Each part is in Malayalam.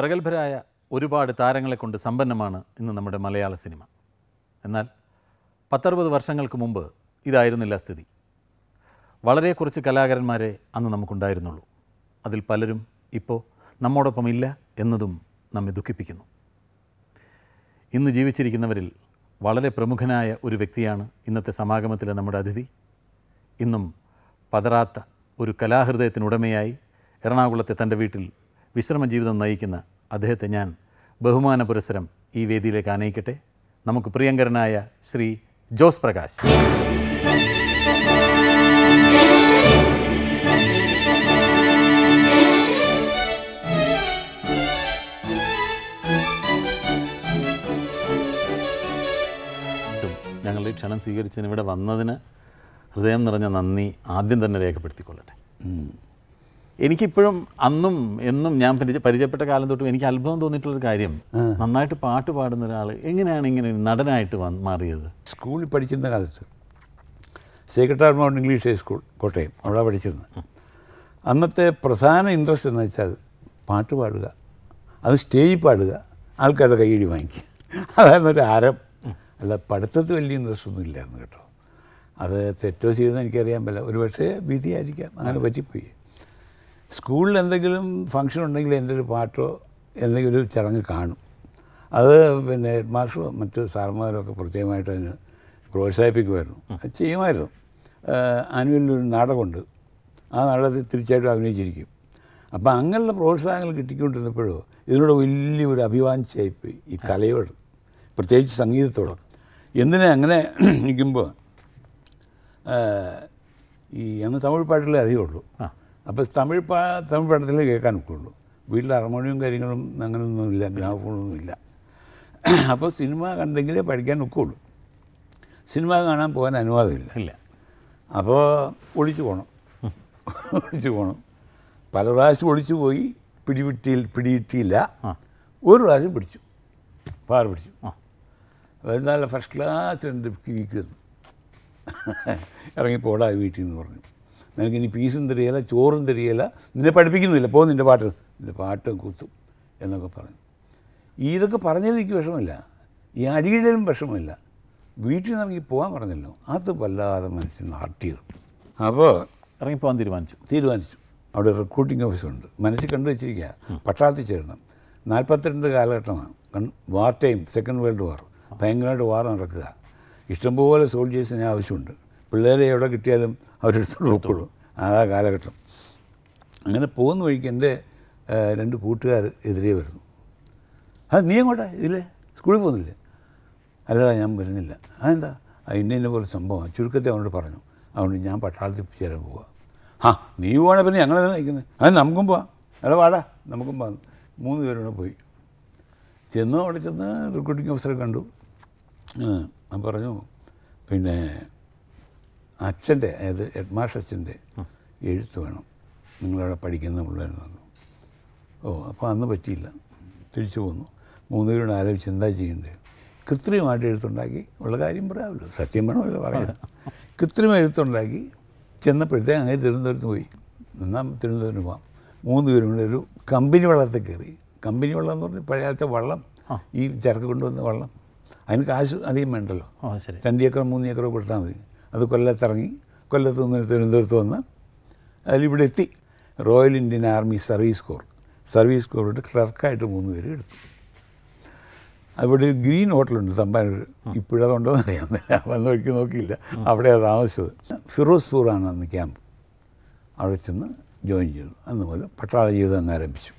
പ്രഗത്ഭരായ ഒരുപാട് താരങ്ങളെ കൊണ്ട് സമ്പന്നമാണ് ഇന്ന് നമ്മുടെ മലയാള സിനിമ. എന്നാൽ 10-60 വർഷങ്ങൾക്ക് മുമ്പ് ഇതായിരുന്നില്ല സ്ഥിതി. വളരെ കുറച്ച് കലാകാരന്മാരെ അന്ന് നമുക്കുണ്ടായിരുന്നുള്ളൂ. അതിൽ പലരും ഇപ്പോൾ നമ്മോടൊപ്പം ഇല്ല എന്നതും നമ്മെ ദുഃഖിപ്പിക്കുന്നു. ഇന്ന് ജീവിച്ചിരിക്കുന്നവരിൽ വളരെ പ്രമുഖനായ ഒരു വ്യക്തിയാണ് ഇന്നത്തെ സമാഗമത്തിലെ നമ്മുടെ അതിഥി. ഇന്നും പതറാത്ത ഒരു കലാഹൃദയത്തിനുടമയായി എറണാകുളത്തെ തൻ്റെ വീട്ടിൽ വിശ്രമ ജീവിതം നയിക്കുന്ന അദ്ദേഹത്തെ ഞാൻ ബഹുമാന പുരസ്സരം ഈ വേദിയിലേക്ക് ആനയിക്കട്ടെ. നമുക്ക് പ്രിയങ്കരനായ ശ്രീ ജോസ് പ്രകാശ്. ഞങ്ങളുടെ ക്ഷണം സ്വീകരിച്ചതിന് ഇവിടെ വന്നതിന് ഹൃദയം നിറഞ്ഞ നന്ദി ആദ്യം തന്നെ രേഖപ്പെടുത്തിക്കൊള്ളട്ടെ. എനിക്കിപ്പോഴും അന്നും എന്നും ഞാൻ പരിചയപ്പെട്ട കാലം തൊട്ടും എനിക്ക് അത്ഭുതം തോന്നിയിട്ടുള്ളൊരു കാര്യം, നന്നായിട്ട് പാട്ട് പാടുന്ന ഒരാൾ എങ്ങനെയാണ് ഇങ്ങനെ നടനായിട്ട് മാറിയത്? സ്കൂളിൽ പഠിച്ചിരുന്ന കാലത്ത് secretary mount English high school Kottayam, അവിടെ പഠിച്ചിരുന്നത്. അന്നത്തെ പ്രധാന ഇൻട്രസ്റ്റ് എന്ന് വെച്ചാൽ പാട്ട് പാടുക, അത് സ്റ്റേജിൽ പാടുക, ആൾക്കാരുടെ കൈയ്യടി വാങ്ങിക്കുക, അതായിരുന്നു ഒരു ആരം. അല്ല പഠിത്തത്തിൽ വലിയ ഇൻട്രസ്റ്റ് ഒന്നും ഇല്ലായിരുന്നു കേട്ടോ. അത് തെറ്റോ ചെയ്തെന്ന് എനിക്കറിയാൻ പറ്റില്ല, ഒരു പക്ഷേ വിധിയായിരിക്കാം, അങ്ങനെ പറ്റിപ്പോയി. സ്കൂളിൽ എന്തെങ്കിലും ഫംഗ്ഷൻ ഉണ്ടെങ്കിൽ എൻ്റെ ഒരു പാട്ടോ എന്തെങ്കിലും ഒരു ചടങ്ങ് കാണും. അത് പിന്നെ ഹെഡ് മാസ്റ്ററോ മറ്റ് സാറന്മാരോ ഒക്കെ പ്രത്യേകമായിട്ട് അതിന് പ്രോത്സാഹിപ്പിക്കുമായിരുന്നു, അത് ചെയ്യുമായിരുന്നു. ആനുവലിലൊരു നാടകമുണ്ട്, ആ നാടകത്തിൽ തീർച്ചയായിട്ടും അഭിനയിച്ചിരിക്കും. അപ്പോൾ അങ്ങനെയുള്ള പ്രോത്സാഹനങ്ങൾ കിട്ടിക്കൊണ്ടിരുന്നപ്പോഴോ ഇതിനോട് വലിയൊരു അഭിവാഞ്ചിയായിപ്പോയി, ഈ കലയോട്, പ്രത്യേകിച്ച് സംഗീതത്തോട്. എന്തിനാ അങ്ങനെ നിൽക്കുമ്പോൾ ഈ അന്ന് തമിഴ് പാട്ടിലേ അധികമുള്ളൂ. അപ്പോൾ തമിഴ് പാട്ടത്തിലേ കേൾക്കാൻ ഒക്കെയുള്ളൂ. വീട്ടിൽ ഹാർമോണിയം കാര്യങ്ങളും അങ്ങനെയൊന്നുമില്ല, ഗ്രാമഫോണൊന്നും ഇല്ല. അപ്പോൾ സിനിമ കണ്ടെങ്കിലേ പഠിക്കാൻ ഒക്കെയുള്ളൂ. സിനിമ കാണാൻ പോകാൻ അനുവാദമില്ല ഇല്ല. അപ്പോൾ ഒളിച്ചു പോകണം. പല പ്രാവശ്യം ഒളിച്ചു പോയി, പിടികിട്ടിയില്ല. ഒരു പ്രാവശ്യം പിടിച്ചു, പാറ പിടിച്ചു. നല്ല ഫസ്റ്റ് ക്ലാസ് രണ്ട് വീക്ക് ഇറങ്ങിപ്പോടാ വീട്ടിൽ നിന്ന് പറഞ്ഞു, നിനക്കിനി പീസും തരികയില്ല, ചോറും തരികയില്ല, നിന്നെ പഠിപ്പിക്കുന്നില്ല, പോകും നിൻ്റെ പാട്ട് കുത്തും എന്നൊക്കെ പറഞ്ഞു. ഇതൊക്കെ പറഞ്ഞാലും എനിക്ക് വിഷമമില്ല, ഈ അടിയിലും വിഷമമില്ല. വീട്ടിൽ നിന്ന് ഇറങ്ങി പോകാൻ പറഞ്ഞല്ലോ, അത് വല്ലാതെ മനസ്സിന് ഹാർട്ട് ചെയ്തു. അപ്പോൾ ഇറങ്ങിപ്പോകാൻ തീരുമാനിച്ചു. അവിടെ റിക്രൂട്ടിംഗ് ഓഫീസുണ്ട്, മനസ്സിൽ കണ്ടു വെച്ചിരിക്കുക, പട്ടാളത്തിൽ ചേരണം. 42 കാലഘട്ടമാണ്, war time, second world war, ഭയങ്കരമായിട്ട് വാർ നടക്കുക. ഇഷ്ടംപോലെ സോൾജേഴ്സിന് ആവശ്യമുണ്ട്, പിള്ളേരെ എവിടെ കിട്ടിയാലും അവരെടുത്തോണ്ട് ഒക്കുള്ളൂ, അതാ കാലഘട്ടം. അങ്ങനെ പോകുന്ന വഴിക്ക് എൻ്റെ രണ്ട് കൂട്ടുകാർ എതിരെ വരുന്നു. അത് നീ എങ്ങോട്ടാ, ഇതില്ലേ സ്കൂളിൽ പോകുന്നില്ലേ? അല്ലടാ ഞാൻ വരുന്നില്ല. അതെന്താ? ഇന്നെ പോലെ സംഭവം ചുരുക്കത്തെ അവനോട് പറഞ്ഞു. അതുകൊണ്ട് ഞാൻ പട്ടാളത്തിൽ ചേരാൻ പോവാ. ആ നീ പോകണേ, പിന്നെ ഞങ്ങൾ തന്നെ നിൽക്കുന്നത്, അത് നമുക്കും പോവാം, എടാ വാടാ നമുക്കും പോകാം. 3 പേരോടെ പോയി ചെന്നു. അവിടെ ചെന്ന് റിക്രൂട്ടിംഗ് ഓഫീസറെ കണ്ടു. ഞാൻ പറഞ്ഞു, പിന്നെ അച്ഛൻ്റെ, അതായത് ഹെഡ് മാസ്റ്റർ അച്ഛൻ്റെ എഴുത്ത് വേണം, നിങ്ങളവിടെ പഠിക്കുന്ന പിള്ളേരെന്ന് പറഞ്ഞു. ഓ അപ്പോൾ അന്ന് പറ്റിയില്ല, തിരിച്ചു പോന്നു. 3 പേരോട് ആലോചിച്ച് എന്താ ചെയ്യേണ്ടത്? കൃത്രിമമായിട്ട് എഴുത്തുണ്ടാക്കി, ഉള്ള കാര്യം പറയാമല്ലോ, സത്യം വേണമല്ലോ പറയാം. കൃത്രിമ എഴുത്തുണ്ടാക്കി ചെന്നപ്പോഴത്തേക്ക് അങ്ങനെ തിരുവനന്തപുരത്ത് പോയി. എന്നാൽ തിരുവനന്തപുരത്ത് പോകാം. 3 പേരും കൂടെ ഒരു കമ്പനി വള്ളത്തിൽ കയറി. കമ്പനി വെള്ളം എന്ന് പറഞ്ഞാൽ പഴയത്തെ വള്ളം, ഈ ചരക്ക് കൊണ്ടുവന്ന വള്ളം. അതിന് കാശ് അധികം വേണ്ടല്ലോ, 2 ഏക്കറോ 3 ഏക്കറോ കൊടുത്താൽ മതി. അത് കൊല്ലത്തിറങ്ങി, കൊല്ലത്ത് നിന്ന് തിരുവനന്തപുരത്ത് വന്ന് അതിലിവിടെ എത്തി. റോയൽ ഇന്ത്യൻ ആർമി സർവീസ് കോറിട്ട് ക്ലർക്കായിട്ട് 3 പേര് എടുത്തു. അവിടെ ഒരു ഗ്രീൻ ഹോട്ടലുണ്ട് തമ്പാനൂർ, ഇപ്പോഴതുണ്ടോ എന്നറിയാമെന്നില്ല, വന്ന് വഴിക്ക് നോക്കിയില്ല, അവിടെയാണ് താമസിച്ചത്. ഫിറോസ്പൂറാണ് അന്ന് ക്യാമ്പ്, അവിടെ ചെന്ന് ജോയിൻ ചെയ്തു. അന്ന് മുതൽ പട്ടാള ജീവിതം അങ്ങ് ആരംഭിച്ചു.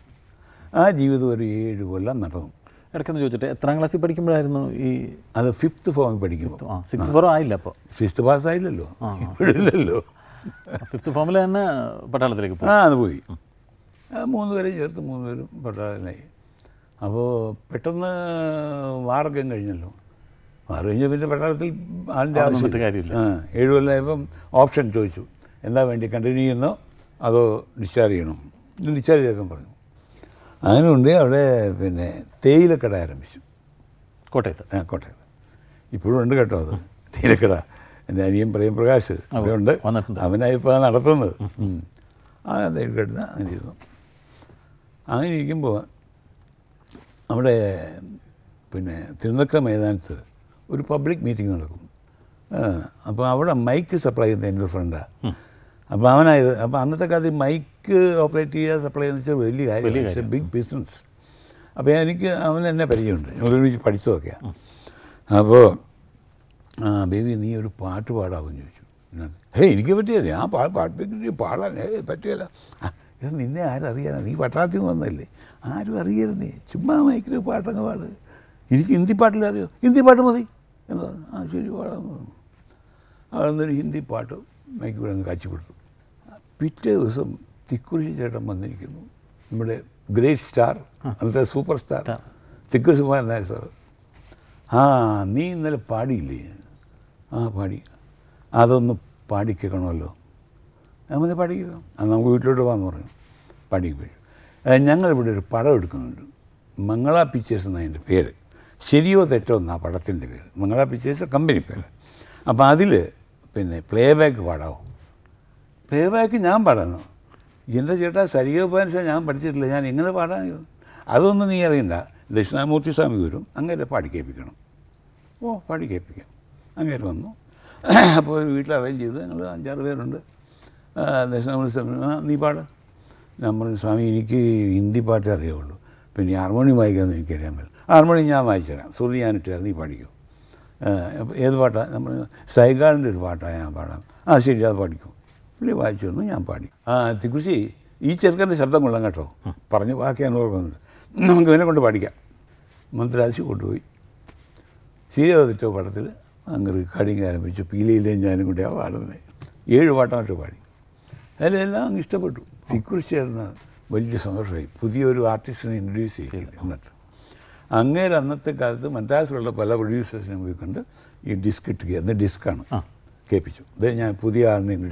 ആ ജീവിതം ഒരു 7 കൊല്ലം നടന്നു. ഇടയ്ക്കെന്ന് ചോദിച്ചിട്ട് എത്രാം ക്ലാസ്സിൽ പഠിക്കുമ്പോഴായിരുന്നു ഈ? അത് 5th ഫോമിൽ പഠിക്കുമ്പോൾ. 6th ഫോർ ആയില്ല, അപ്പോൾ 6th പാസ് ആയില്ലല്ലോ, ഇല്ലല്ലോ. 5th ഫോമിൽ തന്നെ പട്ടാളത്തിലേക്ക് പോയി. അത് പോയി. 3 പേരെയും ചേർത്ത് 3 പേരും പട്ടാളത്തിലായി. അപ്പോൾ പെട്ടെന്ന് വാറൊക്കെ കഴിഞ്ഞല്ലോ. വാർ കഴിഞ്ഞാൽ പിന്നെ പട്ടാളത്തിൽ അതിൻ്റെ ആവശ്യം കാര്യമില്ല. 7 കൊല്ലമായപ്പം ഓപ്ഷൻ ചോദിച്ചു, എന്താ വേണ്ടി, കണ്ടിന്യൂ ചെയ്യുന്നോ അതോ ഡിസ്ചാർജ് ചെയ്യണോ? ഡിസ്ചാർജ് ചെയ്യാൻ പറഞ്ഞു. അങ്ങനെ ഉണ്ട്. അവിടെ പിന്നെ തേയിലക്കട ആരംഭിച്ചു കോട്ടയത്ത്. കോട്ടയത്ത് ഇപ്പോഴും ഉണ്ട് കേട്ടോ അത്, തേയിലക്കട. എൻ്റെ അനിയൻ പ്രേംപ്രകാശ് അവിടെ ഉണ്ട്, അവനായിപ്പോൾ നടത്തുന്നത്. ആ തേയിലക്കട അങ്ങനെ ഇരുന്നു. അങ്ങനെ ഇരിക്കുമ്പോൾ a public meeting. Mike supply the friend. Mike operator a big business. Great star, and the superstar. Thicker one nice. Ah, nee in the party lay. Ah, party. I don't know party caconolo. I'm the party, and I'm going to one more party. And younger would a parrot con Mangala pictures and I interfere. Serio that on the Paratin. Mangala pictures a company pair. A badile pin playback vado. Playback in Ambarano. General Sario Burns and Am particularly in the Padano. I don't know near in that. The Shamoti Samuru, and get a party capican. Oh, party capican. I get one. No, I will tell you then. The Shamus Nipada number Sami Indi Patario, Penny Harmony Michael in Caramel. Harmony Yamajara, so the anitary party. Edwata Saigan did what I am, Padam. I said, Yavadico. The Gusi, each other is Abdamulangato, Parnavaki and Organ. No, I'm going to go to Vadica. Mantrasi would do it. Serious the two partil, and recording a bit of Pili Lenjan would have out of it. Year what out of Vadi. And a long stubborn, the Kursian, well, you sound right. Pudio artists and induce it. Anger and not the Gazam and that's all the producers and we can do you disc it together, the discount. Then I put the arm in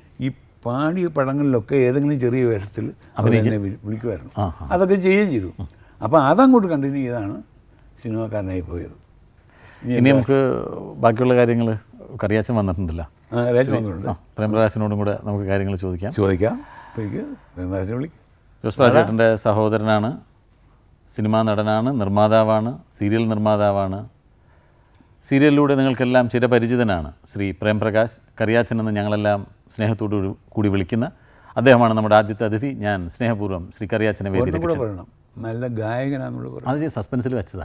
Party Padangan Loke, Ethangly Jerry were still required. Other change you. Upon other good continue, Sinoka Napoil. Name Bacula Cariachamanatilla. I read Remember Asinoda, no carrying Sodica. Sodica, figure, remarkably. Just present Sahodarana, Cinema Nadanana, Narmadavana, Serial Narmadavana, Serial Luda and Kalam, Cheta Parijanana, Sri Prem Prakash, Cariachan and the Yangalam. Sneha Kudivilkina, Adamana Madati, Yan, Snehapuram, Srikariach and Vedic. Mala Guy and I'm suspense.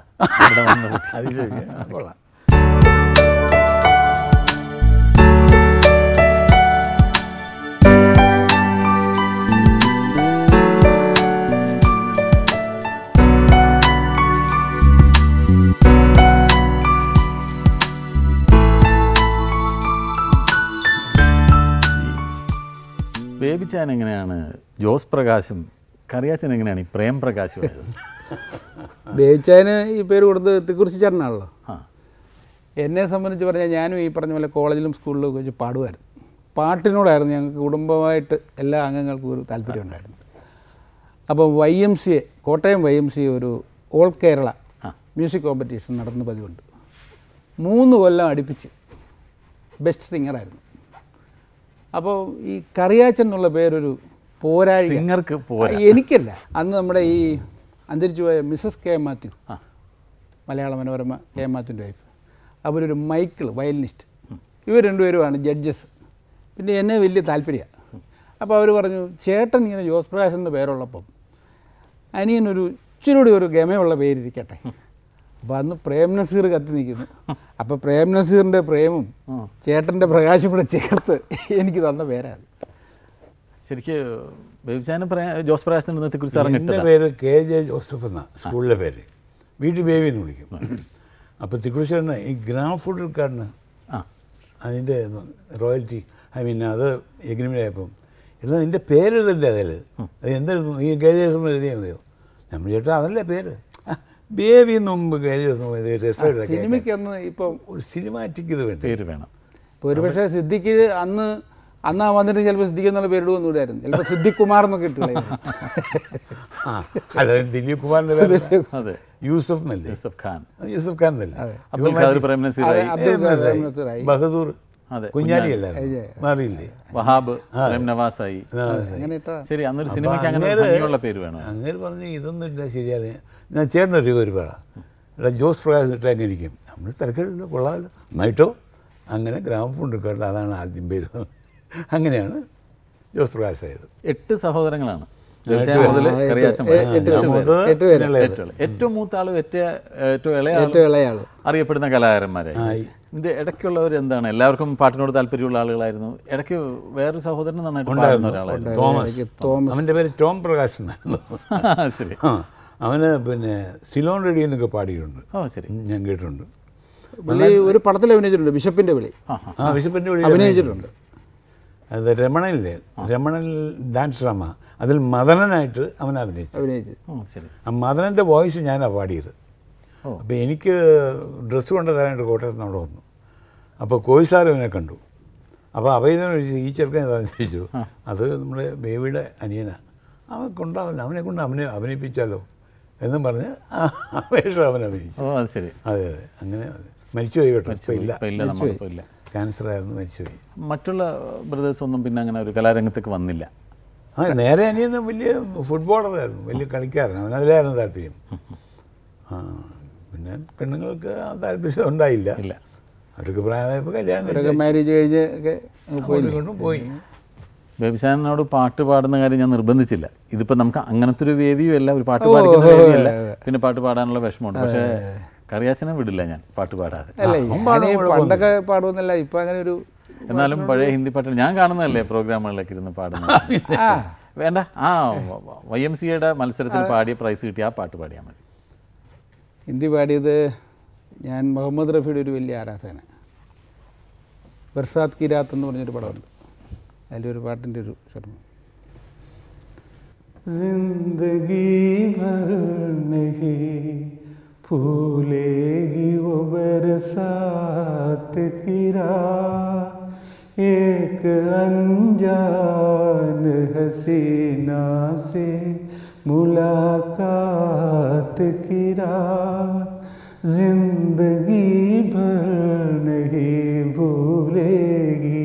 Baby Channing and Jose Prakash, Karyachin and Prem Prakash. Baby China, you paid the Kursi Journal. Enne someone to Janu, Pernaval College School, which Padua. Part in order, young Kudumbavite, Ella Angal Talpiton. Above YMCA, Kotam YMCA, Old Kerala, music competition, not on the Bajon. Moon Vella Adipich, best singer. Above this Karyachan is a poor singer. Mrs. K. Matthew, Malayalam Menorama, K. Matthew's wife. Above Michael, violinist. You were two judges. Then I was very happy. Above that, Chetan is Jose Prakash and the Bearer of Pub. I am a child game of very cricket. But no preeminence here. Up a preeminence here in the preem, Chet and the Prakash for a chair. Any kid on the bear. Sirkio, Babjan, Jose Prakash and the Kursa, Cage, Ostofana, School of Berry. We did baby in Ulkim. A particular ground footed gardener. And in the royalty, I mean, other agreement. In the pair of the devil, and then he gave us a pair. Baby number is no dress. Cinema cinematic. Pervasha Siddiki Anna Anna one is Elvis Diana Beru no dead. Elvis Siddikumar no get to Yusuf Khan. Yusuf Khan. Abdul Kadir Prime Minister. Bahadur Kunyari. Marili. Wahab Prem Nawazai. Siri, another cinema can never pay. Never I was in the river. I was in the Jose Prakash track. I was in the ground. I was in the ground. I was in the ground. I was in the ground. I was in the Jose Prakash. It is a whole thing. It is a whole thing. I have a Ceylon ready in the party. Oh, sir. I get on. Bishop in the village. The Remanal dance drama. I will mother and I am an avenage. Oh, sir. A mother and the voice in Yana party. Oh, Benik dress under the end of quarters not on. A Koisar in a condo. A Babadan is each of the issue. Other than Baby and Yena. I am going to picture. I am going to I am going to Baby San, now part of the Gary and Urbanichilla. If the Panamka, I'm going to reveal you a level part of the Pinna part of Adana Veshmont, Karyachan and Vidalayan, part of Ada. Part of the life, and I am in the Patananga program like it in the part of the YMCA, Malsarathal party, price it up part of Adiam. In the body, the Yan Mohammed Rafi will Yarathana. Versat Kirathan. I will part in the Zindagi Marnehi Pulegi Obersat Kira Ek Anjan Hasina Se Mulakat Kira Zindagi Marnehi Pulegi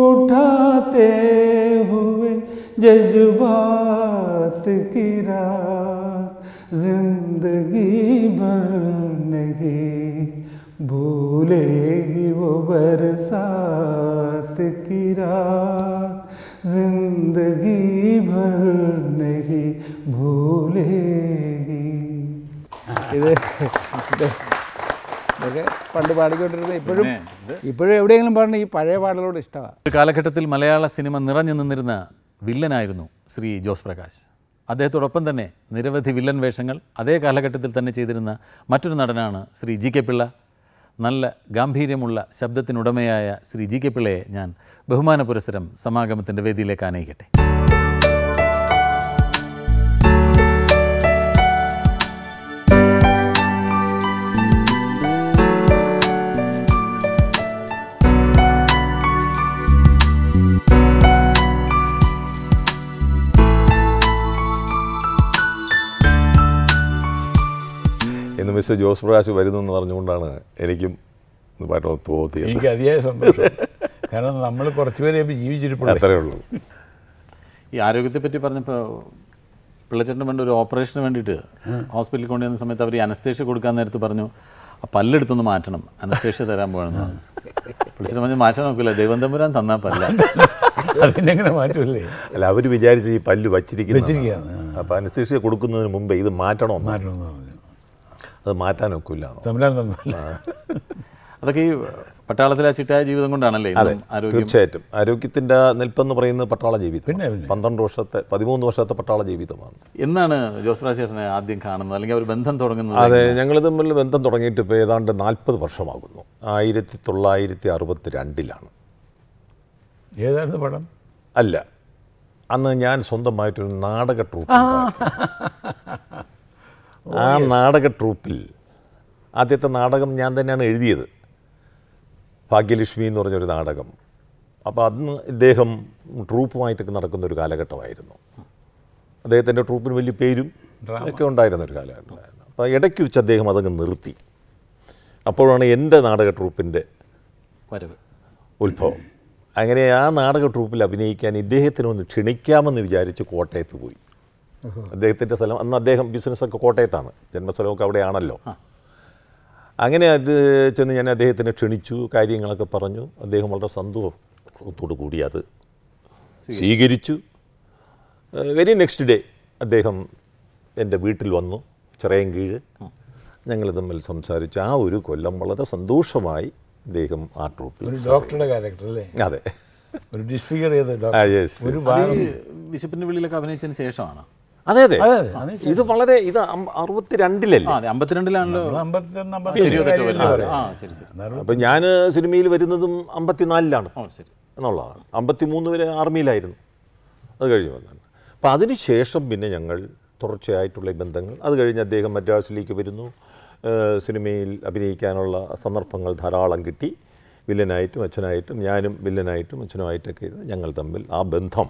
उठाते हुए जज्बात की रात जिंदगी भर नहीं भूलेगी वो बरसात की रात जिंदगी भर नहीं भूलेगी Malayalam cinema niranju nindirunna villain ayirunnu Sri Jose Prakash. അദ്ദേഹത്തോടൊപ്പം തന്നെ നിരവധി വില്ലൻ വേഷങ്ങൾ അതേ കാലഘട്ടത്തിൽ തന്നെ ചെയ്തിരുന്ന മറ്റൊരു നടനാണ് ശ്രീ ജി കെ പിള്ള. നല്ല ഗാംഭീര്യമുള്ള ശബ്ദത്തിനുടമയായ ശ്രീ ജി കെ പിള്ളയെ ഞാൻ ബഹുമാന പുരസ്സരം സമാഗമത്തിന്റെ വേദിയിലേക്ക് ആനയിക്കട്ടെ. Mr. Jose Prakash is very good. I am very good. അപ്പോൾ അനസ്തീഷ്യ കൊടുക്കുന്നതിന് മുമ്പേ ഇത് മാറ്റണമെന്ന് അത് മാറ്റാനൊക്കില്ല. അതൊക്കെ ഈ പട്ടാളത്തിലെ ചിട്ടായ ജീവിതം കൊണ്ടാണല്ലേ? തീർച്ചയായിട്ടും ആരോഗ്യത്തിൻ്റെ നിൽപ്പെന്ന് പറയുന്നത് പട്ടാള ജീവിതം. 13 വർഷത്തെ പട്ടാള ജീവിതമാണ്. എന്നാണ് ജോസ് പ്രാചേട്ടനെ ആദ്യം കാണുന്നത്, അല്ലെങ്കിൽ അവർ ബന്ധം തുടങ്ങുന്നത്? അതെ, ഞങ്ങൾ തമ്മിൽ ബന്ധം തുടങ്ങിയിട്ട് ഇപ്പോൾ ഏതാണ്ട് 40 വർഷമാകുന്നു. 1962-ലാണ്. ഏതായിരുന്നു പടം? അല്ല, അന്ന് ഞാൻ സ്വന്തമായിട്ടൊരു നാടക ട്രൂപ്പ്, ആ നാടക ട്രൂപ്പിൽ ആദ്യത്തെ നാടകം ഞാൻ തന്നെയാണ് എഴുതിയത്, ഭാഗ്യലക്ഷ്മി എന്ന് പറഞ്ഞൊരു നാടകം. അപ്പോൾ അന്ന് ഇദ്ദേഹം ട്രൂപ്പുമായിട്ടൊക്കെ നടക്കുന്നൊരു കാലഘട്ടമായിരുന്നു. അദ്ദേഹത്തിൻ്റെ ട്രൂപ്പിന് വലിയ പേരും ഒക്കെ ഉണ്ടായിരുന്നൊരു കാലഘട്ടമായിരുന്നു. അപ്പോൾ ഇടയ്ക്ക് വെച്ച് അദ്ദേഹം അതങ്ങ് നിർത്തി. അപ്പോഴാണ് എൻ്റെ നാടക ട്രൂപ്പിൻ്റെ ഉത്ഭവം. അങ്ങനെ ആ നാടക ട്രൂപ്പിൽ അഭിനയിക്കാൻ ഇദ്ദേഹത്തിന് ഒന്ന് ക്ഷണിക്കാമെന്ന് വിചാരിച്ച് കോട്ടയത്ത് പോയി. അദ്ദേഹത്തിൻ്റെ സ്ഥലം, അന്ന് അദ്ദേഹം ബിസിനസ്സൊക്കെ കോട്ടയത്താണ്, ജന്മസ്ഥലമൊക്കെ അവിടെയാണല്ലോ. അങ്ങനെ അത് ചെന്ന് ഞാൻ അദ്ദേഹത്തിനെ ക്ഷണിച്ചു, കാര്യങ്ങളൊക്കെ പറഞ്ഞു. അദ്ദേഹം വളരെ സന്തോഷത്തോടു കൂടി അത് സ്വീകരിച്ചു. വെരി നെക്സ്റ്റ് ഡേ അദ്ദേഹം എൻ്റെ വീട്ടിൽ വന്നു, ചിറയൻകീഴ്. ഞങ്ങൾ തമ്മിൽ സംസാരിച്ചു. ആ ഒരു കൊല്ലം വളരെ സന്തോഷമായി അദ്ദേഹം ആ ട്രൂപ്പിൽ. ഡോക്ടറുടെ ക്യാരക്ടർ അല്ലേ? അതെ, ഒരു ഡിസ്ഫിഗർ ചെയ്ത ബിഷപ്പിൻ്റെ വീട്ടിലൊക്കെ അഭിനയിച്ചതിന് ശേഷമാണ്. അതെ അതെ, ഇത് വളരെ, ഇത് 62-ലാണല്ലോ. അപ്പം ഞാൻ സിനിമയിൽ വരുന്നതും 54-ലാണ് എന്നുള്ളതാണ്. 53 വരെ ആർമിയിലായിരുന്നു, അത് കഴിഞ്ഞ് വന്നാണ്. അപ്പം അതിനുശേഷം പിന്നെ ഞങ്ങൾ തുടർച്ചയായിട്ടുള്ള ബന്ധങ്ങൾ. അത് കഴിഞ്ഞ് അദ്ദേഹം മദ്രാസിലേക്ക് വരുന്നു. സിനിമയിൽ അഭിനയിക്കാനുള്ള സന്ദർഭങ്ങൾ ധാരാളം കിട്ടി. വില്ലനായിട്ടും അച്ഛനായിട്ടും, ഞാനും വില്ലനായിട്ടും അച്ഛനുമായിട്ടൊക്കെ ഞങ്ങൾ തമ്മിൽ ആ ബന്ധം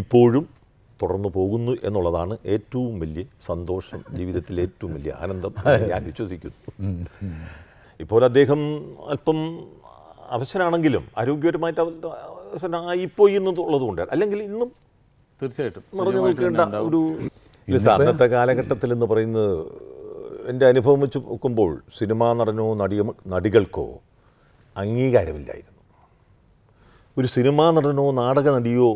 ഇപ്പോഴും തുടർന്നു പോകുന്നു എന്നുള്ളതാണ് ഏറ്റവും വലിയ സന്തോഷം, ജീവിതത്തിലെ ഏറ്റവും വലിയ ആനന്ദം ഞാൻ വിശ്വസിക്കുന്നു. ഇപ്പോൾ അദ്ദേഹം അല്പം അവശനാണെങ്കിലും ആരോഗ്യപരമായിട്ട് അവശനായി പോയി എന്നുള്ളതുകൊണ്ട്, അല്ലെങ്കിൽ ഇന്നും തീർച്ചയായിട്ടും നിറഞ്ഞു നിൽക്കേണ്ട ഒരു അന്നത്തെ കാലഘട്ടത്തിൽ എന്ന് പറയുന്നത്. എൻ്റെ അനുഭവം വെച്ച് നോക്കുമ്പോൾ സിനിമാ നടനോ നടികൾക്കോ അംഗീകാരമില്ലായിരുന്നു. ഒരു സിനിമാ നടനോ നാടക നടിയോ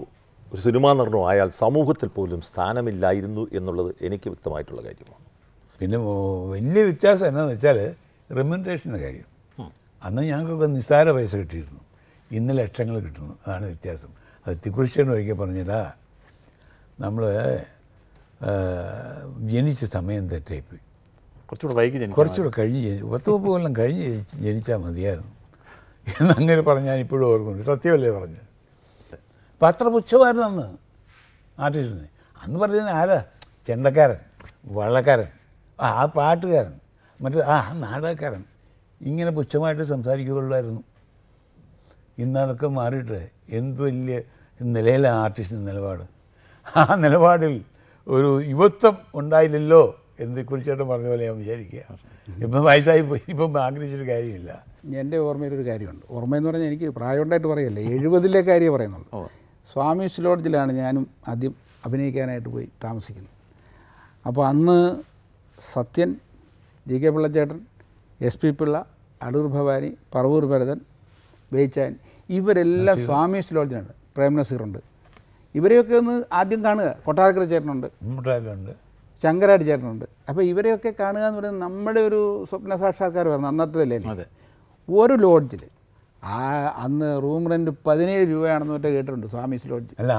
ഒരു സിനിമാ നടനോ ആയാൽ സമൂഹത്തിൽ പോലും സ്ഥാനമില്ലായിരുന്നു എന്നുള്ളത് എനിക്ക് വ്യക്തമായിട്ടുള്ള കാര്യമാണ്. പിന്നെ വലിയ വ്യത്യാസം എന്നാന്ന് വെച്ചാൽ റെമ്യൂണറേഷൻ്റെ കാര്യം. അന്ന് ഞങ്ങൾക്കൊക്കെ നിസ്സാര പൈസ കിട്ടിയിരുന്നു, ഇന്ന് ലക്ഷങ്ങൾ കിട്ടുന്നു, അതാണ് വ്യത്യാസം. അത് തിക്കുറിശ്ശേനോ ഒരിക്കൽ പറഞ്ഞില്ല, നമ്മൾ ജനിച്ച സമയം തെറ്റായിപ്പോയി, കുറച്ചുകൂടെ കഴിഞ്ഞ് 10-30 കൊല്ലം കഴിഞ്ഞ് ജനിച്ചാൽ മതിയായിരുന്നു എന്നങ്ങനെ പറഞ്ഞ് ഞാൻ ഇപ്പോഴും ഓർക്കുന്നു. സത്യമല്ലേ പറഞ്ഞു? അപ്പം അത്ര പുച്ഛമായിരുന്നു അന്ന് ആർട്ടിസ്റ്റിന്. അന്ന് പറഞ്ഞത് ആരാ? ചെണ്ടക്കാരൻ, വള്ളക്കാരൻ, ആ പാട്ടുകാരൻ, മറ്റേ ആ നാടകക്കാരൻ, ഇങ്ങനെ പുച്ഛമായിട്ട് സംസാരിക്കുകയുള്ളായിരുന്നു. ഇന്നതൊക്കെ മാറിയിട്ട് എന്ത് വലിയ നിലയിലാണ് ആർട്ടിസ്റ്റിൻ്റെ നിലപാട്. ആ നിലപാടിൽ ഒരു യുവത്വം ഉണ്ടായില്ലല്ലോ എന്തെക്കുറിച്ചായിട്ടും പറഞ്ഞ പോലെ ഞാൻ വിചാരിക്കുക. ഇപ്പം വയസ്സായി പോയി, ഇപ്പം ആഗ്രഹിച്ചിട്ട് കാര്യമില്ല. എൻ്റെ ഓർമ്മയിലൊരു കാര്യമുണ്ട്. ഓർമ്മയെന്ന് പറഞ്ഞാൽ എനിക്ക് പ്രായം ഉണ്ടായിട്ട് പറയല്ലേ, 70-ലെ കാര്യം പറയുന്നുള്ളൂ. സ്വാമീസ് ലോഡ്ജിലാണ് ഞാനും ആദ്യം അഭിനയിക്കാനായിട്ട് പോയി താമസിക്കുന്നത്. അപ്പോൾ അന്ന് സത്യൻ, ജി കെ പിള്ളച്ചേട്ടൻ, SP പിള്ള, അടൂർ ഭവാനി, പറവൂർ ഭരതൻ, ബേച്ചാൻ, ഇവരെല്ലാം സ്വാമീസ് ലോഡ്ജിനാണ്. പ്രേംനസീറുണ്ട്. ഇവരെയൊക്കെ ഒന്ന് ആദ്യം കാണുക. കൊട്ടാരക്കര ചേട്ടനുണ്ട്, ശങ്കരാടി ചേട്ടനുണ്ട്. അപ്പോൾ ഇവരെയൊക്കെ കാണുക എന്ന് പറയുന്നത് നമ്മുടെ ഒരു സ്വപ്ന സാക്ഷാത്കാരം ആയിരുന്നു അന്നത്തേതല്ലേ. ഒരു ലോഡ്ജിൽ അന്ന് റൂം റെൻറ്റ് 17 രൂപയാണെന്ന് മറ്റേ കേട്ടിട്ടുണ്ട് സ്വാമീസ് ലോഡ്ജ്. അല്ല,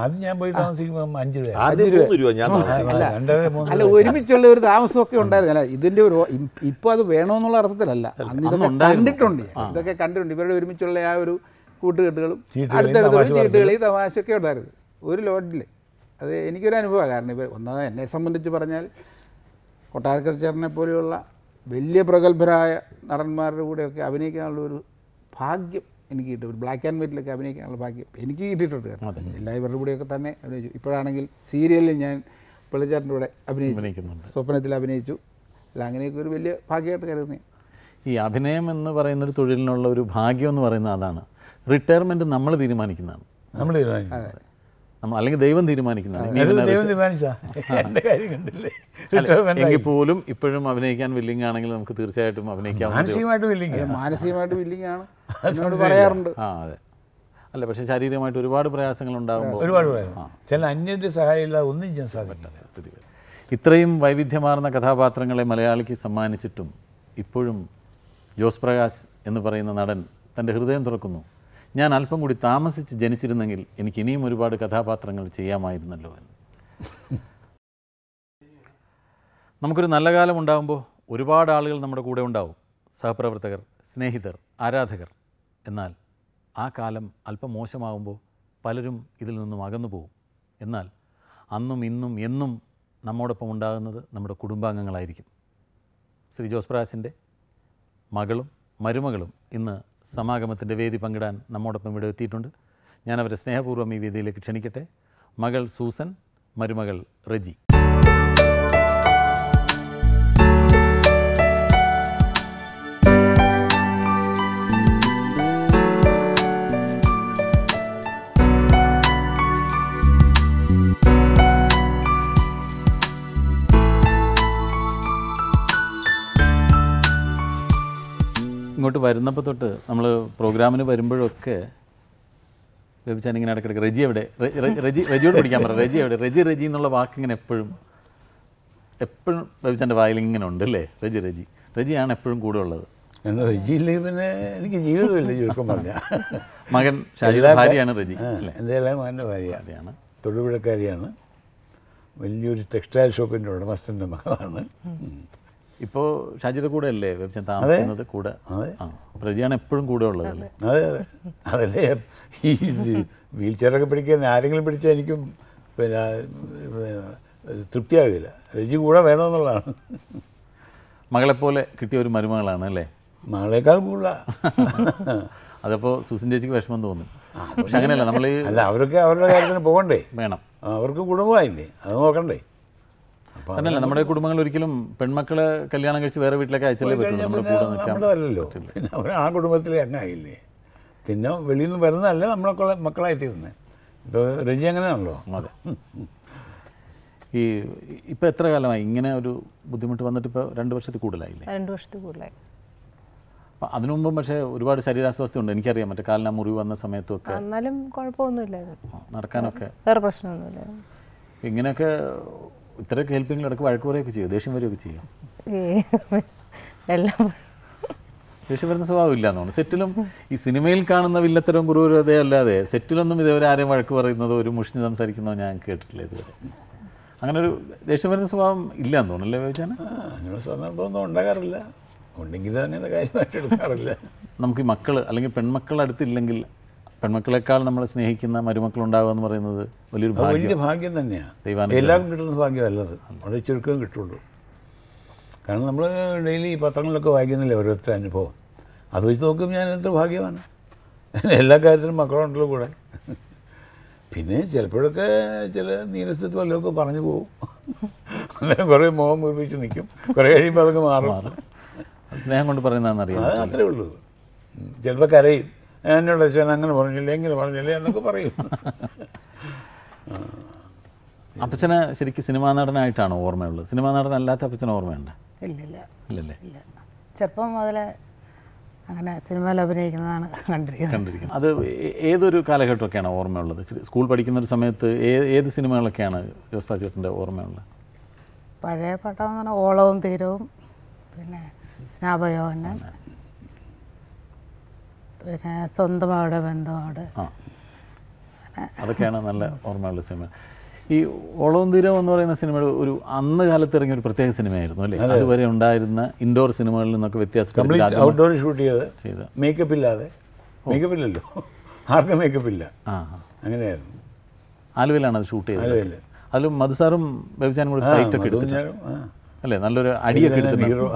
ഒരുമിച്ചുള്ള ഒരു താമസമൊക്കെ ഉണ്ടായിരുന്നില്ല. ഇതിൻ്റെ ഒരു ഇപ്പോൾ അത് വേണമെന്നുള്ള അർത്ഥത്തിലല്ല, അന്ന് ഇതൊക്കെ കണ്ടിട്ടുണ്ട്, ഇതൊക്കെ കണ്ടിട്ടുണ്ട്. ഇവരുടെ ഒരുമിച്ചുള്ള ആ ഒരു കൂട്ടുകെട്ടുകളും അടുത്തടുത്ത ചീട്ടുകളി തമാശയൊക്കെ ഉണ്ടായിരുന്നു ഒരു ലോഡ്ജിൽ. അത് എനിക്കൊരു അനുഭവമാണ്. കാരണം ഇവർ ഒന്നാമത് എന്നെ സംബന്ധിച്ച് പറഞ്ഞാൽ കൊട്ടാരക്കര ചേട്ടനെ പോലെയുള്ള വലിയ പ്രഗത്ഭരായ നടന്മാരുടെ കൂടെയൊക്കെ അഭിനയിക്കാനുള്ള ഒരു ഭാഗ്യം എനിക്ക് കിട്ടും. ഒരു ബ്ലാക്ക് ആൻഡ് വൈറ്റിലൊക്കെ അഭിനയിക്കാനുള്ള ഭാഗ്യം എനിക്ക് കിട്ടിയിട്ടുണ്ട്. കാരണം എല്ലാ ഇവരുടെ കൂടെയൊക്കെ തന്നെ അഭിനയിച്ചു. ഇപ്പോഴാണെങ്കിൽ സീരിയലിൽ ഞാൻ പിള്ളച്ചേട്ടൻ്റെ കൂടെ അഭിനയിക്കുന്നുണ്ട്, സ്വപ്നത്തിൽ അഭിനയിച്ചു. അല്ല, അങ്ങനെയൊക്കെ ഒരു വലിയ ഭാഗ്യമായിട്ട് കരുതുന്നത്. ഈ അഭിനയം എന്ന് പറയുന്നൊരു തൊഴിലിനുള്ള ഒരു ഭാഗ്യം എന്ന് പറയുന്നത് അതാണ്. റിട്ടയർമെൻറ്റ് നമ്മൾ തീരുമാനിക്കുന്നതാണ്, നമ്മൾ തീരുമാനിക്കുന്നത്, അല്ലെങ്കിൽ ദൈവം തീരുമാനിക്കുന്നതാണ്. എങ്കിൽ പോലും ഇപ്പോഴും അഭിനയിക്കാൻ വില്ലിംഗ് ആണെങ്കിൽ നമുക്ക് തീർച്ചയായിട്ടും അഭിനയിക്കാം. മാനസികമായിട്ട് വില്ലിംഗ് ആണ് എന്നോട് പറയാറുണ്ട്. ആ അതെ, അല്ല പക്ഷേ ശാരീരികമായിട്ട് ഒരുപാട് പ്രയാസങ്ങൾ ഉണ്ടാകുമ്പോൾ ഒരുപാട് ചില അന്യന്റെ സഹായമില്ല ഒന്നും ചെയ്യാൻ സാധിക്കില്ല. ഇത്രയും വൈവിധ്യമാർന്ന കഥാപാത്രങ്ങളെ മലയാളിക്ക് സമ്മാനിച്ചിട്ടും ഇപ്പോഴും ജോസ് പ്രകാശ് എന്ന് പറയുന്ന നടൻ തൻ്റെ ഹൃദയം തുറക്കുന്നു, ഞാൻ അല്പം കൂടി താമസിച്ച് ജനിച്ചിരുന്നെങ്കിൽ എനിക്ക് ഇനിയും ഒരുപാട് കഥാപാത്രങ്ങൾ ചെയ്യാമായിരുന്നല്ലോ എന്ന്. നമുക്കൊരു നല്ല കാലം ഉണ്ടാകുമ്പോൾ ഒരുപാട് ആളുകൾ നമ്മുടെ കൂടെ ഉണ്ടാവും, സഹപ്രവർത്തകർ, സ്നേഹിതർ, ആരാധകർ. എന്നാൽ ആ കാലം അല്പം മോശമാകുമ്പോൾ പലരും ഇതിൽ നിന്നും അകന്നു പോകും. എന്നാൽ അന്നും ഇന്നും എന്നും നമ്മോടൊപ്പം ഉണ്ടാകുന്നത് നമ്മുടെ കുടുംബാംഗങ്ങളായിരിക്കും. ശ്രീ ജോസ് പ്രകാശിൻ്റെ മകളും മരുമകളും ഇന്ന് സമാഗമത്തിൻ്റെ വേദി പങ്കിടാൻ നമ്മോടൊപ്പം ഇവിടെ എത്തിയിട്ടുണ്ട്. ഞാൻ അവരെ സ്നേഹപൂർവ്വം ഈ വേദിയിലേക്ക് ക്ഷണിക്കട്ടെ. മകൾ സൂസൻ, മരുമകൾ റെജി. ഇങ്ങോട്ട് വരുന്നപ്പോൾ തൊട്ട് നമ്മൾ പ്രോഗ്രാമിന് വരുമ്പോഴൊക്കെ ഇങ്ങനെ ഇടയ്ക്കിടയ്ക്ക് റെജി എവിടെ, റെജി റെജിയോട് പിടിക്കാൻ പറ, റെജി എവിടെ, റെജി റെജി എന്നുള്ള വാക്കിങ്ങനെ എപ്പോഴും എപ്പോഴും ബെബിച്ചാൻ്റെ വായിൽ ഇങ്ങനെ ഉണ്ട് അല്ലേ? റെജി റെജി റെജിയാണ് എപ്പോഴും കൂടെ ഉള്ളത്. റെജിയില്ലെങ്കിൽ പിന്നെ എനിക്ക് ജീവിതമില്ല. ചുരുക്കം പറഞ്ഞാൽ മകൻ ഭാര്യയാണ് റെജി, എൻ്റെ മകൻ്റെ ഭാര്യയാണ്, തൊടുപുഴക്കാരിയാണ്, വലിയൊരു ടെക്സ്റ്റൈൽ ഷോപ്പിൻ്റെ ഉടമസ്ഥൻ്റെ മകളാണ്. ഇപ്പോൾ ഷാജിയുടെ കൂടെ അല്ലേ വെബ്ചാൻ താമസിക്കുന്നത്? കൂടെ പ്രജിയാണ് എപ്പോഴും കൂടെ ഉള്ളത് അല്ലേ? അതെ അതെ. അതല്ലേ ഈ വീൽ ചെയറൊക്കെ പിടിക്കാൻ ആരെങ്കിലും പിടിച്ചാൽ എനിക്കും പിന്നെ തൃപ്തിയാകില്ല. രജി കൂടെ വേണമെന്നുള്ളതാണ്. മകളെപ്പോലെ കിട്ടിയ ഒരു മരുമകളാണ് അല്ലേ? മകളേക്കാൾ കൂടുതലാണ്. അതപ്പോൾ സുസിൻ ചേച്ചിക്ക് വിഷമം തോന്നും. പക്ഷെ അങ്ങനെയല്ല, നമ്മൾ അല്ല അവരൊക്കെ അവരുടെ കാര്യത്തിന് പോകണ്ടേ, വേണം അവർക്ക് കുടുംബമായില്ലേ, അത് നോക്കണ്ടേ. തന്നെയല്ല നമ്മുടെ കുടുംബങ്ങൾ ഒരിക്കലും പെൺമക്കളെ കല്യാണം കഴിച്ച് വേറെ വീട്ടിലൊക്കെ അയച്ചാലേ പറ്റുള്ളൂ. അവർ ആ കുടുംബത്തിലെ അങ്ങായില്ലേ, പിന്നെ വെളിയിൽ നിന്ന് വരുന്നതല്ല നമ്മളെ മക്കളായിത്തീരുന്നത്. ഇപ്പോൾ റെജി അങ്ങനെയാണല്ലോ. അതെ. ഈ ഇപ്പം എത്ര കാലമായി ഇങ്ങനെ ഒരു ബുദ്ധിമുട്ട് വന്നിട്ട്? ഇപ്പോൾ 2 വർഷത്തിൽ കൂടുതലായില്ലേ? 2 വർഷത്തിൽ കൂടുതലായി. അപ്പം അതിനു മുമ്പും പക്ഷേ ഒരുപാട് ശരീരാസ്വാസ്ഥ്യമുണ്ട്, എനിക്കറിയാം. മറ്റേ കാലിന് മുറിവ് വന്ന സമയത്തൊക്കെ എന്നാലും കുഴപ്പമൊന്നുമില്ലായിരുന്നു, നടക്കാനൊക്കെ വേറെ പ്രശ്നമൊന്നുമില്ല. ഇങ്ങനെയൊക്കെ ഇത്രയൊക്കെ ഹെൽപ്പിംഗ് ഇടയ്ക്ക് വഴക്ക് പറയുകയൊക്കെ ചെയ്യും, ദേഷ്യം വരികയൊക്കെ ചെയ്യും? ദേഷ്യം വരുന്ന സ്വഭാവം ഇല്ലാന്നാണ്. സെറ്റിലും ഈ സിനിമയിൽ കാണുന്ന വില്ലത്തരവും കുറവരതേ അല്ലാതെ സെറ്റിലൊന്നും ഇതേവരെ ആരെയും വഴക്ക് പറയുന്നതോ ഒരു മുഷിഞ്ഞ് സംസാരിക്കുന്നതോ ഞാൻ കേട്ടിട്ടില്ല ഇതുവരെ. അങ്ങനെ ഒരു ദേഷ്യം വരുന്ന സ്വഭാവം ഇല്ലാന്ന് തോന്നുന്നല്ലേ വെച്ചാൽ? അങ്ങനെ സന്ദർഭമൊന്നും ഉണ്ടാകാറില്ല, ഉണ്ടെങ്കിൽ അങ്ങനെ കാര്യമായിട്ട് എടുക്കാറില്ല. നമുക്ക് ഈ മക്കൾ അല്ലെങ്കിൽ പെൺമക്കളടുത്തില്ലെങ്കിൽ പെൺമക്കളെക്കാൾ നമ്മൾ സ്നേഹിക്കുന്ന മരുമക്കളുണ്ടാവുക എന്ന് പറയുന്നത് വലിയൊരു വലിയ ഭാഗ്യം തന്നെയാണ്. എല്ലാവർക്കും കിട്ടുന്ന ഭാഗ്യമല്ലത്, വളരെ ചുരുക്കം കിട്ടുള്ളൂ. കാരണം നമ്മൾ ഡെയിലി പത്രങ്ങളിലൊക്കെ വായിക്കുന്നില്ലേ ഓരോരുത്തരുടെ അനുഭവം, അത് വെച്ച് നോക്കുമ്പോൾ ഞാൻ എത്ര ഭാഗ്യമാണ്, എല്ലാ കാര്യത്തിനും മക്കളുണ്ടല്ലോ കൂടെ. പിന്നെ ചിലപ്പോഴൊക്കെ ചില നീരസത്വം എല്ലാം പറഞ്ഞു പോകും, അങ്ങനെ കുറേ മോഹം മുറിപ്പിച്ച് നിൽക്കും, കുറേ കഴിയുമ്പോൾ അതൊക്കെ മാറും. സ്നേഹം കൊണ്ട് പറയുന്നതാണെന്നറിയാം, അത് അത്രേ ഉള്ളൂ. ചിലപ്പോൾ കരയും, എന്നോട് ചേന അങ്ങനെ പറഞ്ഞില്ല എങ്ങനെ പറഞ്ഞില്ല എന്നൊക്കെ പറയും. അപ്പച്ചനെ ശരിക്കും സിനിമാ നടനായിട്ടാണ് ഓർമ്മയുള്ളത്? സിനിമാ നടനല്ലാത്ത അപ്പച്ചനെ ഓർമ്മയുണ്ട്? ഇല്ലില്ല, ഇല്ലല്ലേ? ഇല്ല, ചെറുപ്പം മുതലേ അങ്ങനെ സിനിമയിൽ അഭിനയിക്കുന്നതാണ് കണ്ടിരിക്കുന്നത്. അത് ഏതൊരു കാലഘട്ടമൊക്കെയാണ് ഓർമ്മയുള്ളത്? സ്കൂൾ പഠിക്കുന്ന ഒരു സമയത്ത് ഏത് സിനിമകളൊക്കെയാണ് ജോസ് പ്രകാശിൻ്റെ ഓർമ്മയുള്ളത്? പഴയ പടം അങ്ങനെ ഓളവും തീരവും, പിന്നെ സ്നാപയോഹന, പിന്നെ സ്വന്തമാവിടെ ബന്ധമാട്, അതൊക്കെയാണ് നല്ല ഓർമ്മയുള്ള സിനിമ. ഈ ഓളവും തീരവും എന്ന് പറയുന്ന സിനിമ ഒരു അന്ന് കാലത്ത് ഇറങ്ങിയ ഒരു പ്രത്യേക സിനിമയായിരുന്നു അല്ലേ? അതുവരെ ഉണ്ടായിരുന്ന ഇൻഡോർ സിനിമകളിൽ നിന്നൊക്കെ വ്യത്യാസം. ഔട്ട്ഡോർ ഷൂട്ട് ചെയ്ത് മേക്കപ്പ് ഇല്ലാതെ, മേക്കപ്പില്ലല്ലോ, ആർക്കും മേക്കപ്പ് ഇല്ല, അങ്ങനെയായിരുന്നു. ആലുവയിലാണ് അത് ഷൂട്ട് ചെയ്തത്. അതിലും മധുസാറും ബെബിച്ചാനും കൂടി ഫൈറ്റൊക്കെ എടുത്തിട്ടുണ്ടായിരുന്നു അല്ലേ? നല്ലൊരു അടിയൊക്കെ എടുത്തിട്ടുണ്ട്.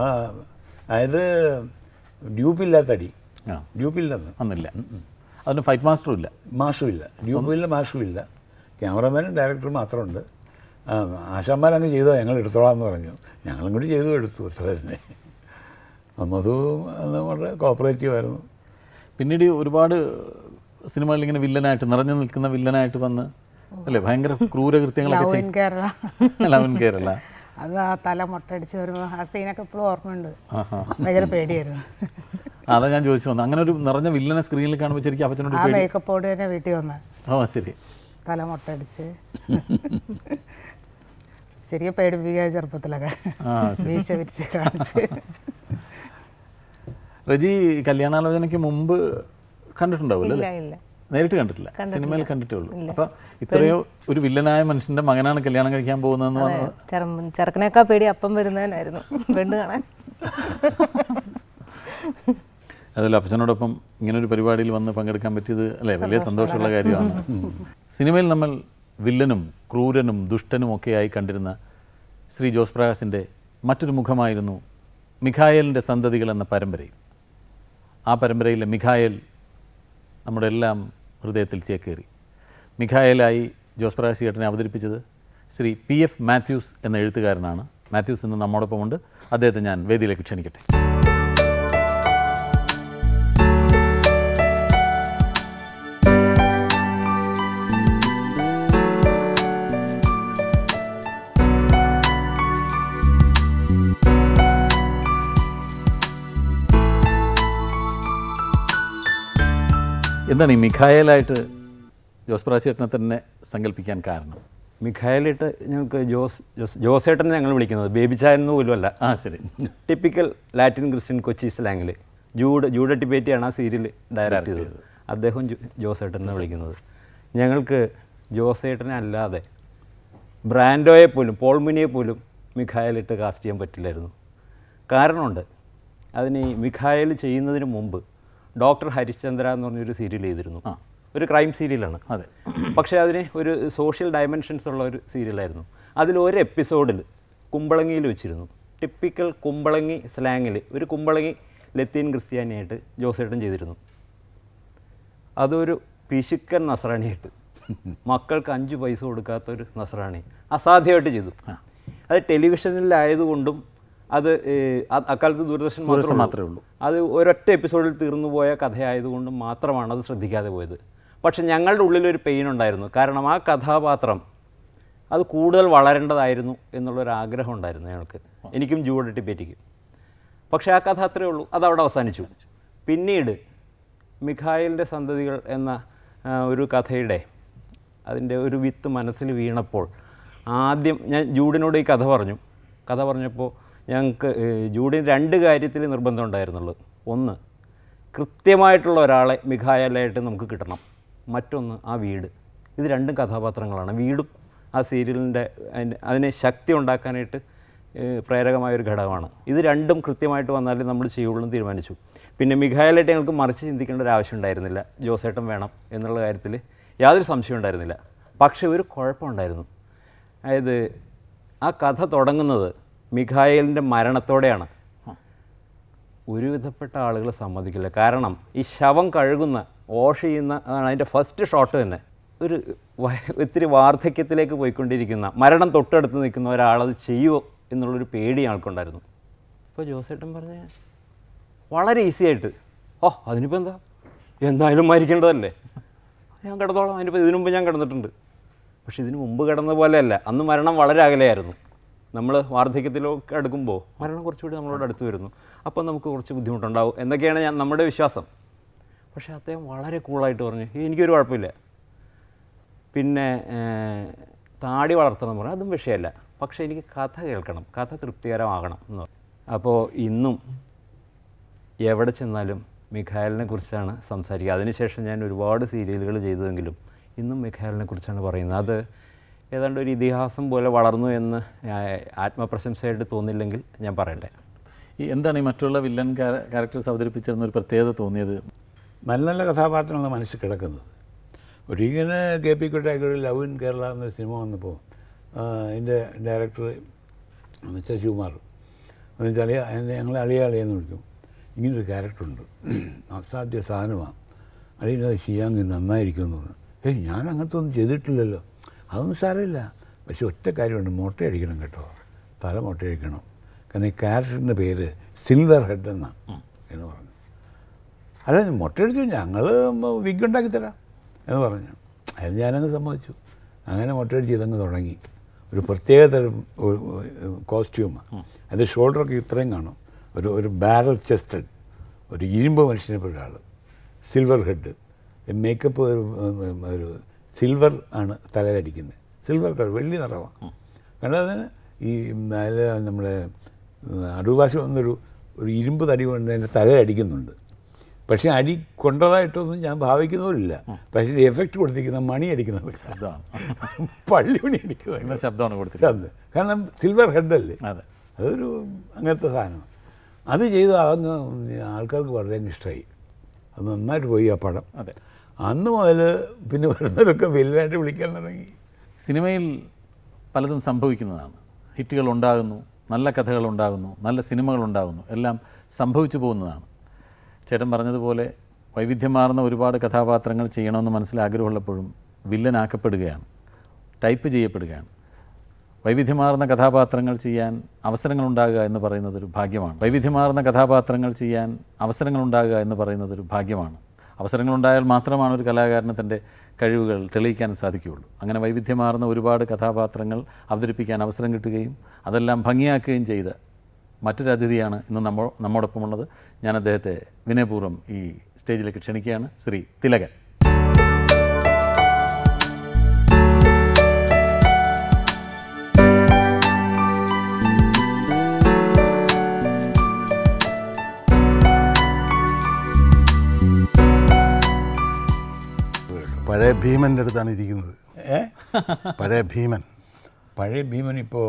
അതായത് ഡ്യൂപ്പില്ലാത്ത അടി ഡ്യൂപ്പില്ലെന്ന് അന്നില്ല, അതിന് ഫൈറ്റ് മാസ്റ്ററും ഇല്ല, മാഷും ഇല്ല, ഡ്യൂപ്പില്ല മാഷും ഇല്ല, ക്യാമറമാനും ഡയറക്ടറും മാത്രമുണ്ട്. ആശാന്മാരങ്ങ് ചെയ്തോ ഞങ്ങൾ എടുത്തോളാം എന്ന് പറഞ്ഞു, ഞങ്ങളും കൂടി ചെയ്തു എടുത്തു. അത്ര തന്നെ അമ്മതും വളരെ കോപ്പറേറ്റീവായിരുന്നു. പിന്നീട് ഒരുപാട് സിനിമകളിൽ ഇങ്ങനെ വില്ലനായിട്ട് നിറഞ്ഞു നിൽക്കുന്ന വില്ലനായിട്ട് വന്ന് അല്ലേ? ഭയങ്കര ക്രൂരകൃത്യങ്ങളൊക്കെ. ലവൻ കേരള, അത് ആ തല മുട്ടടിച്ച് വരുമ്പോൾ ആ സീനൊക്കെ എപ്പോഴും ഓർമ്മയുണ്ട്, ഭയങ്കര പേടിയായിരുന്നു. That's why I said, I'm going to villain screen. I'm makeup powder and video. Oh, seriously. I was able to get a very good competition. I was able to get a very good competition. Cinema, villain, crude, and dushtan. Sri Jose Prakash is a very good person. Michael is a very good person. Michael is a very Michael Jose Prakash Sri P.F. Matthews is a very good Matthews is a very good person. Mikhail at Jose Prakash Sangal Pican Karno. Mikhail at Jose Prakash, baby child, typical Latin Christian coaches language. Judah Tibeti and a serial director. At the Hun Jose Prakash. Yangle Jose and Lade Brando Epulum, Paul Minipulum, Mikhail at the Castium Patilerno. Karnonda Adani Mikhail Chino in Mumbu. Doctor Harishchandra is a crime serial. But it is a social dimension serial. That is an episode. Typical Kumbalangi slang. It is a Kumbalangi Latin Christianity. That is a Pishikan Nasrani. Makal Kanju Paisodkatur Nasrani. That is a television. That is a Durashan Matra. That is a episode of the Voya Kathea, the Matra, and others are together with it. But a young girl will pay on Dirno, Karanama Katha Patram. That Kudal Valaranda Ireno in the Agra Hondirno. Any Kim Judah Tibeti. Paksha Kathatrulu, Adava Sanichu. Pinid Mikhail de Sandadir and Urukathede. I think they were with the Manasili Vina Port. Adim Judino de Kathavarnu, Kathavarnapo. Young Judy Randigaitil in Urban Diarno. One Kritimaitol or Mikhail Latinum Kukitana. Matun a weed. Is it under Kathabatranglana? Weed a serial and a Shakti on Dakanate Prayagamayur Gadavana. Is it random Kritimaito and other number she wouldn't the Manichu? Pinna Mikhail Latinum marches in the Kandarashan Diarnilla, Josetum Vanam, in the Lairtile, Yather Samshion Diarnilla. Pakshavir Corpon Diarno. Either a Katha Todanganother. Mikhail and Maranathodana. Uri with the Patala Samadikila Karanam. Is Shavan Karaguna, or she in the first shot in it. With three war thicket like a Vikundikina. Maranam Totter than the Kinora, Chiu in the Lord Pedi Alcondarno. For Joseph Temper, what are easy at? Oh, Adnipanda? Yandailumarican Dole. Younger than the Tundu. But she's in Mumbuga on the Valella, and the Maranam Valera. Number one ticket look at Gumbo. Marana Kurchudam ordered to Reno. Upon the Kurchudundao, and again a number of Shasam. Pashat them, what a cool light or in your pillar. Pin a Tadi or Tanamara, the Michella, Pakshanik Katha Elkanum, Katha Triptera Aganum. Apo inum Yavadachanalum, Mikhail Nakursana, some Sariadani session and reward serial Jazangilum. Inum Mikhail Nakursana or another. I am going to go to the house. I am going to go to the house. I'm sorry, but she would take a motor again at all. Paramotoricano. Can a character in the bed, silver head than that? You know, I don't motor young, we can take it. And the other so much. I'm going to motor Jilang or Rangi. We purchase the costume at the shoulder of Utrangano, or barrel chested, ഒരു ഇരുമ്പ് മനുഷ്യനെ പോലെയാണ് സിൽവർ ഹെഡ് മേക്കപ്പ് ഒരു സിൽവർ ആണ് തലയിലടിക്കുന്നത് സിൽവർ കളർ വെള്ളി നിറവാണ് കണ്ടത് ഈ നമ്മുടെ അടുഭാഷ വന്നൊരു ഒരു ഇരുമ്പ് തടി കൊണ്ട് എൻ്റെ തലയിലടിക്കുന്നുണ്ട് പക്ഷേ അടി കൊണ്ടതായിട്ടൊന്നും ഞാൻ ഭാവിക്കുന്നവരില്ല പക്ഷേ എഫക്റ്റ് കൊടുത്തിരിക്കുന്ന മണി അടിക്കുന്ന ശബ്ദമാണ് പള്ളി മണി അടിക്കുന്ന ശബ്ദമാണ് കൊടുത്തിരിക്കുന്നത് കാരണം സിൽവർ ഹെഡല്ലേ അതൊരു അങ്ങനത്തെ സാധനം അത് ചെയ്ത് അങ്ങ് ആൾക്കാർക്ക് വളരെ ഇഷ്ടമായി അത് നന്നായിട്ട് പോയി ആ പടം അതെ അന്ന് മുതൽ പിന്നെ വരുന്നവരൊക്കെ വലുതായിട്ട് വിളിക്കാൻ തുടങ്ങി സിനിമയിൽ പലതും സംഭവിക്കുന്നതാണ് ഹിറ്റുകൾ ഉണ്ടാകുന്നു നല്ല കഥകൾ ഉണ്ടാകുന്നു നല്ല സിനിമകൾ ഉണ്ടാകുന്നു എല്ലാം സംഭവിച്ചു പോകുന്നതാണ് ചേട്ടൻ പറഞ്ഞതുപോലെ വൈവിധ്യമാർന്ന ഒരുപാട് കഥാപാത്രങ്ങൾ ചെയ്യണമെന്ന് മനസ്സിലാഗ്രഹമുള്ളപ്പോഴും വില്ലനാക്കപ്പെടുകയാണ് ടൈപ്പ് ചെയ്യപ്പെടുകയാണ് വൈവിധ്യമാർന്ന കഥാപാത്രങ്ങൾ ചെയ്യാൻ അവസരങ്ങളുണ്ടാകുക എന്ന് പറയുന്നതൊരു ഭാഗ്യമാണ് വൈവിധ്യമാർന്ന കഥാപാത്രങ്ങൾ ചെയ്യാൻ അവസരങ്ങളുണ്ടാകുക എന്ന് പറയുന്നതൊരു ഭാഗ്യമാണ് അവസരങ്ങളുണ്ടായാൽ മാത്രമാണ് ഒരു കലാകാരന് തൻ്റെ കഴിവുകൾ തെളിയിക്കാൻ സാധിക്കുകയുള്ളൂ അങ്ങനെ വൈവിധ്യമാർന്ന ഒരുപാട് കഥാപാത്രങ്ങൾ അവതരിപ്പിക്കാൻ അവസരം കിട്ടുകയും അതെല്ലാം ഭംഗിയാക്കുകയും ചെയ്ത മറ്റൊരു അതിഥിയാണ് ഇന്ന് നമ്മോടൊപ്പമുള്ളത് ഞാൻ അദ്ദേഹത്തെ വിനയപൂർവ്വം ഈ സ്റ്റേജിലേക്ക് ക്ഷണിക്കുകയാണ് ശ്രീ തിലകൻ പഴയ ഭീമൻ്റെ അടുത്താണ് ഇരിക്കുന്നത് പഴയ ഭീമൻ ഇപ്പോൾ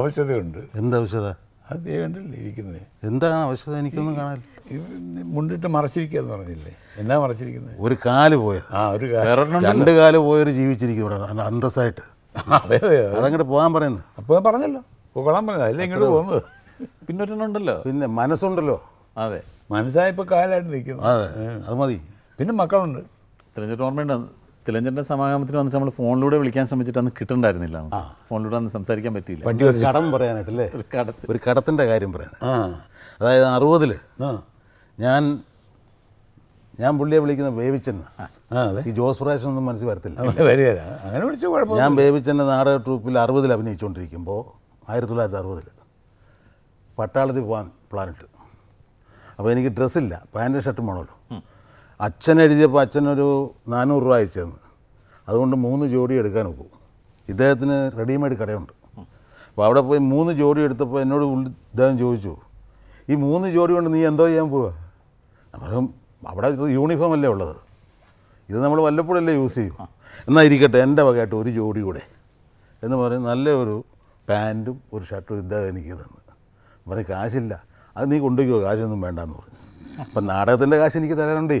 ഔഷധമുണ്ട് എന്താവശ്യത അത് കണ്ടില്ലേ ഇരിക്കുന്നത് എന്താണ് ഔഷധം എനിക്കൊന്നും കാണാൻ മുണ്ടിട്ട് മറച്ചിരിക്കുക എന്ന് പറഞ്ഞില്ലേ എന്നാ മറച്ചിരിക്കുന്നത് ഒരു കാല് പോയത് ആ ഒരു രണ്ട് കാല് പോയൊരു ജീവിച്ചിരിക്കും ഇവിടെ അന്തസ്സായിട്ട് അതെ അതങ്ങോട്ട് പോകാൻ പറയുന്നത് അപ്പോൾ പറഞ്ഞല്ലോ പോകാൻ പറഞ്ഞത് അല്ലേ ഇങ്ങോട്ട് പോകുന്നത് പിന്നൊരുണ്ടല്ലോ പിന്നെ മനസ്സുണ്ടല്ലോ അതെ മനസ്സായപ്പോൾ കാലായിട്ട് നിൽക്കുന്നു അതെ അത് മതി പിന്നെ മക്കളുണ്ട് തിലഞ്ചേട്ടൻ ഓർമ്മയുണ്ട് തിലഞ്ചേട്ടൻ്റെ സമാഗമത്തിന് വന്നിട്ട് നമ്മൾ ഫോണിലൂടെ വിളിക്കാൻ ശ്രമിച്ചിട്ട് അന്ന് കിട്ടണ്ടായിരുന്നില്ല ഫോണിലൂടെ അന്ന് സംസാരിക്കാൻ പറ്റിയില്ല പണ്ട് ഒരു കടം പറയാനായിട്ടല്ലേ ഒരു കടത്തിൻ്റെ കാര്യം പറയാൻ അതായത് 60-ൽ ഞാൻ പുള്ളിയെ വിളിക്കുന്ന ബേബിച്ചെന്ന് ഈ ജോസ് പ്രകാശനൊന്നും മനസ്സിൽ വരത്തില്ല ഞാൻ ബേബിച്ചൻ്റെ നാടക ട്രൂപ്പിൽ 60-ൽ അഭിനയിച്ചുകൊണ്ടിരിക്കുമ്പോൾ 1960-ൽ പട്ടാളത്തിൽ പോകാൻ പ്ലാനിട്ട് അപ്പോൾ എനിക്ക് ഡ്രസ്സില്ല പാൻറ്റും ഷർട്ടും വേണമല്ലോ അച്ഛൻ എഴുതിയപ്പോൾ അച്ഛനൊരു 400 രൂപ അയച്ചു തന്നു അതുകൊണ്ട് 3 ജോഡി എടുക്കാൻ നോക്കൂ ഇദ്ദേഹത്തിന് റെഡിമെയ്ഡ് കടയുണ്ട് അപ്പോൾ അവിടെ പോയി 3 ജോഡി എടുത്തപ്പോൾ എന്നോട് ഇദ്ദേഹം ചോദിച്ചു ഈ 3 ജോഡി കൊണ്ട് നീ എന്തോ ചെയ്യാൻ പോവുക അപ്പം അവിടെ യൂണിഫോം അല്ലേ ഉള്ളത് ഇത് നമ്മൾ വല്ലപ്പോഴല്ലേ യൂസ് ചെയ്യും എന്നാൽ ഇരിക്കട്ടെ എൻ്റെ വകയായിട്ട് 1 ജോഡി കൂടെ എന്ന് പറയും നല്ല ഒരു പാൻറ്റും ഒരു ഷർട്ടും ഇദ്ദേഹം എനിക്ക് തന്നു പറഞ്ഞു കാശില്ല അത് നീ കൊണ്ടുപോയിക്കോ കാശൊന്നും വേണ്ടെന്ന് പറഞ്ഞു അപ്പം നാടകത്തിൻ്റെ കാശ് എനിക്ക് തരാനുണ്ടേ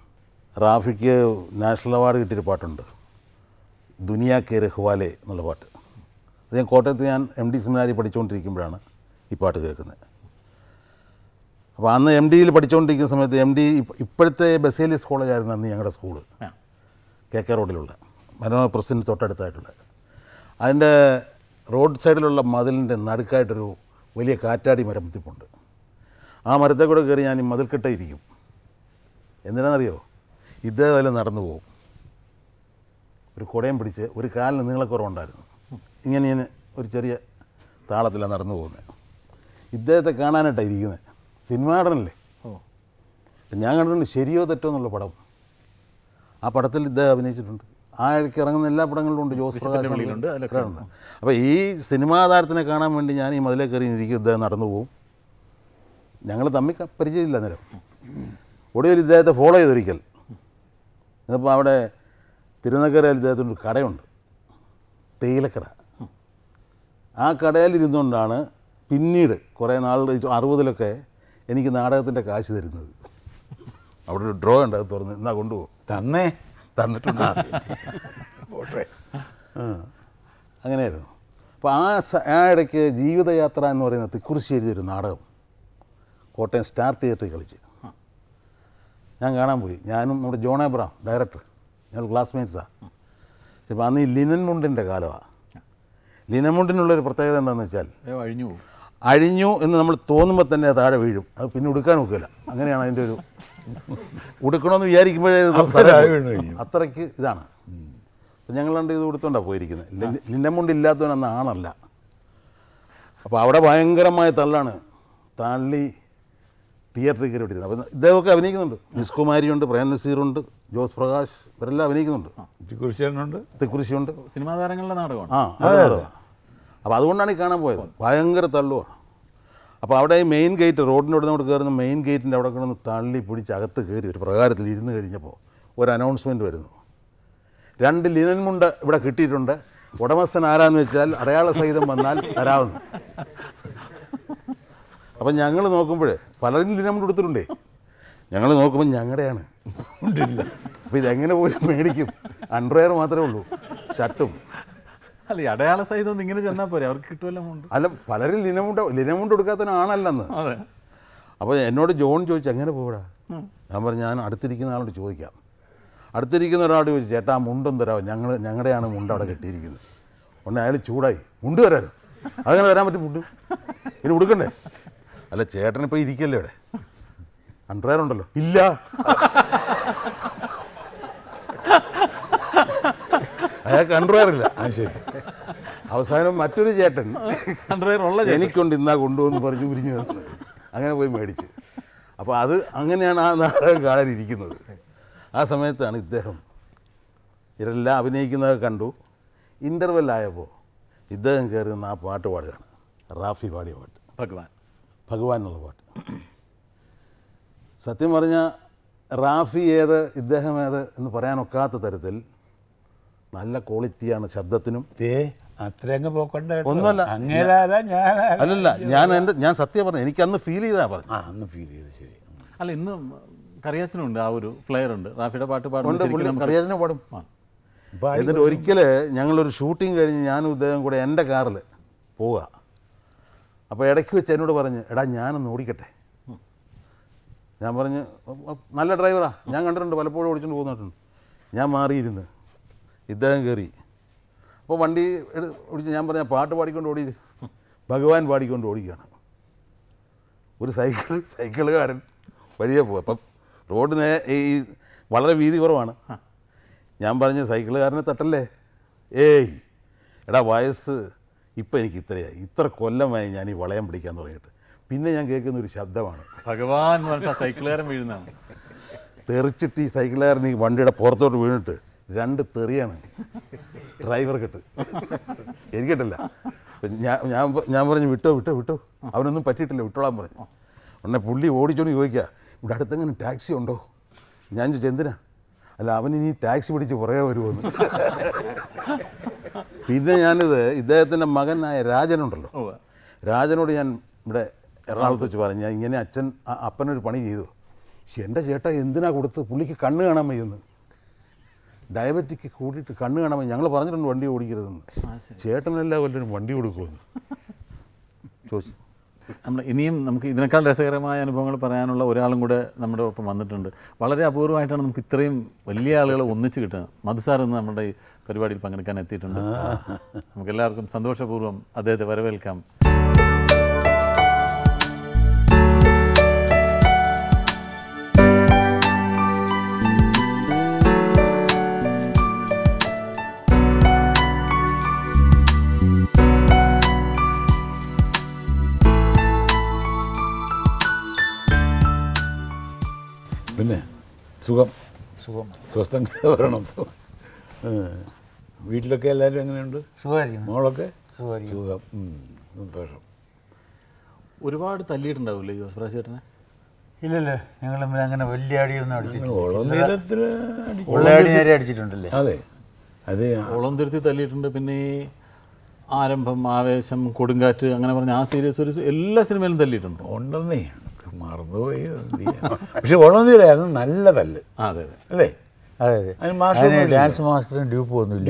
റാഫിക്ക് നാഷണൽ അവാർഡ് കിട്ടിയൊരു പാട്ടുണ്ട് ദുനിയാ കെ റഹ്വാലെ എന്നുള്ള പാട്ട് അത് ഞാൻ കോട്ടയത്ത് ഞാൻ MD സെമിനാരി പഠിച്ചുകൊണ്ടിരിക്കുമ്പോഴാണ് ഈ പാട്ട് കേൾക്കുന്നത് അപ്പോൾ അന്ന് MDയിൽ പഠിച്ചുകൊണ്ടിരിക്കുന്ന സമയത്ത് MD ഇപ്പോഴത്തെ ബസേലിയസ് കോളേജായിരുന്നു അന്ന് ഞങ്ങളുടെ സ്കൂള് KK റോഡിലുള്ള മനോരമ പ്രസിന് തൊട്ടടുത്തായിട്ടുള്ള അതിൻ്റെ റോഡ് സൈഡിലുള്ള മതിലിൻ്റെ നടുക്കായിട്ടൊരു വലിയ കാറ്റാടി മരം തിപ്പുണ്ട് ആ മരത്തെ കൂടെ കയറി ഞാൻ ഈ മതിൽക്കെട്ടേ ഇരിക്കും എന്തിനാണെന്നറിയോ ഇതേപോലെ നടന്നു പോകും ഒരു കുടയും പിടിച്ച് ഒരു കാലിന് നീളക്കുറവുണ്ടായിരുന്നു ഇങ്ങനെ ഞാൻ ഒരു ചെറിയ താളത്തിലാണ് നടന്നു പോകുന്നത് ഇദ്ദേഹത്തെ കാണാനായിട്ടാണ് ഇരിക്കുന്നത് സിനിമാടനല്ലേ ഞാൻ കണ്ടിട്ടുണ്ട് ശരിയോ തെറ്റോ എന്നുള്ള പടം ആ പടത്തിൽ ഇദ്ദേഹം അഭിനയിച്ചിട്ടുണ്ട് ആ ഇടയ്ക്ക് ഇറങ്ങുന്ന എല്ലാ പടങ്ങളിലും ഉണ്ട് ജോസ് പ്രകാശിലുണ്ട് അപ്പോൾ ഈ സിനിമാ താരത്തിനെ കാണാൻ വേണ്ടി ഞാൻ ഈ മതിലേ കയറി ഇരിക്കും ഇദ്ദേഹം നടന്നു പോകും ഞങ്ങൾ തമ്മിൽ പരിചയമില്ല നേരം ഒടുവിൽ ഇദ്ദേഹത്തെ ഫോളോ ചെയ്തൊരിക്കൽ ഇന്നിപ്പോൾ അവിടെ തിരുനക്കരയിൽ ഇദ്ദേഹത്തിൻ്റെ ഒരു കടയുണ്ട് തേയിലക്കട ആ കടയിലിരുന്നുകൊണ്ടാണ് പിന്നീട് കുറേ നാളുകൾ 60-ലൊക്കെ എനിക്ക് നാടകത്തിൻ്റെ കാശ് തരുന്നത് അവിടെ ഒരു ഡ്രോ ഉണ്ട് അത് തുറന്ന് എന്നാ കൊണ്ടുപോകും തന്നിട്ടുണ്ട് പോട്ടെ അങ്ങനെയായിരുന്നു അപ്പോൾ ആ ഇടയ്ക്ക് ജീവിതയാത്ര എന്ന് പറയുന്ന തിക്കുറിശ്ശി എഴുതിയൊരു നാടകം കോട്ടയം സ്റ്റാർ തിയേറ്ററിൽ കളിച്ച് theatre security. They were coming on Misco Marion, the Brand Sirund, Jose Prakash, Perla Venigund, the Kursian, the Kursian, Cinema Rangalanado. Ah, about one Nakana boy, Payanga Talo. About a main gate, road note, the main gate in Navakan, Tali Pudichagat, the leading the Japo, where announcement were. Randy Linenmunda, but a kitty runda, whatever Sanara and Michel, Ariala Sai the Manal around. Upon Yangal no company, Paladin Linum to Tunde. Yangal no company, Yangarana. With Angana made him, Andrea Matrulu, Shatum. Aliada says on the English number, or Kitulamund. I love Paladin Linum to Katana Lana. Upon not a Joan Joe Changanapura. Amberjan, Arthurican out of Joya. Arthurican radio is Jetta Mundon, the Yangarana Munda Gatirigan. On I had Chudai, Mundura. I remember to put in Udukane. I let you and pay the and try on the Hilla. I can't drive. I said, I was kind of maturity yet. And any condition I could do for you. I'm going to wait. A father, Angana, as a method, and it's them. You're a lavinik in the condo. Interval it doesn't get in our part of water. Rafi body what? Pagawan. Satimarina Rafi either Ideham in the Parano Kata Territil, Nala quality and Shabdatinum, Te, a Trangabocada, Angela, Yan and Yan Satyam, and he can feel it. Ah, no feel it. I'll in the Karyatun, flare under Rafi about the bottom. But the Oricula, young shooting and Yanu, then would end the garlet. Poa. A adequate and Uricate. Nala driver, young under the Valpo origin was not. Yamari. It then Gary. For one day, Yamber part of what you can do. Bago and what you can do. Would a cycle garden? But you have a road in a Valavi or one. Yambarna cycle are not at all. Eh, at a wise Ipenikitra, Iter column and any Valam decanolate. Pinna and Gagan Rishabdavan. Pagavan was a cycler midna. Terrichity cycler and he wanted a port of winter. Rand Thurian driver cutter. Irritable. Yambaran Vito, out on the particular Vitolamber. On a pulley, origin Yoga, but at the taxi on do. Yanj Gendra. Lavani taxi would forever. Pidan is there than a Magana Rajanundal. Rajanodian Ralph upon her punny. She enters Jetta in the Puliki Kandanam. Diabetic coated to Kandanam, younger brother, and one day would get them. She had a level and one day would go. I'm not in him, Namkal Serama and Bongal Paranola, or Alanguda, number of Mandatunder. Valaria Buru, I turned Kitrim, Velia, Unichita, Madasar and Namada, Karibadi Pangakan Titan. Makalarkum, Sandosha Burum, Ade, they were welcome. Sugam. Swastang Savaranato. Wheat local Larangan. Suari. More okay? Suari. Sugam. What about the lead now? You was president? Hilla, Angalamanga, Villardi, and Argentine. All ordinary Argentine. Are they all under the lead in the Pinay? RM from Mave, some Kodungat, Anganavana series, less than the lead. Only. പക്ഷേ വളർന്നില്ലായിരുന്നു നല്ല പല്ല് അതെ അല്ലേ അതെ അതെ മാഷൊന്നും ഡാൻസ് മാസ്റ്ററും ഡ്യൂപ്പ് ഒന്നുമില്ല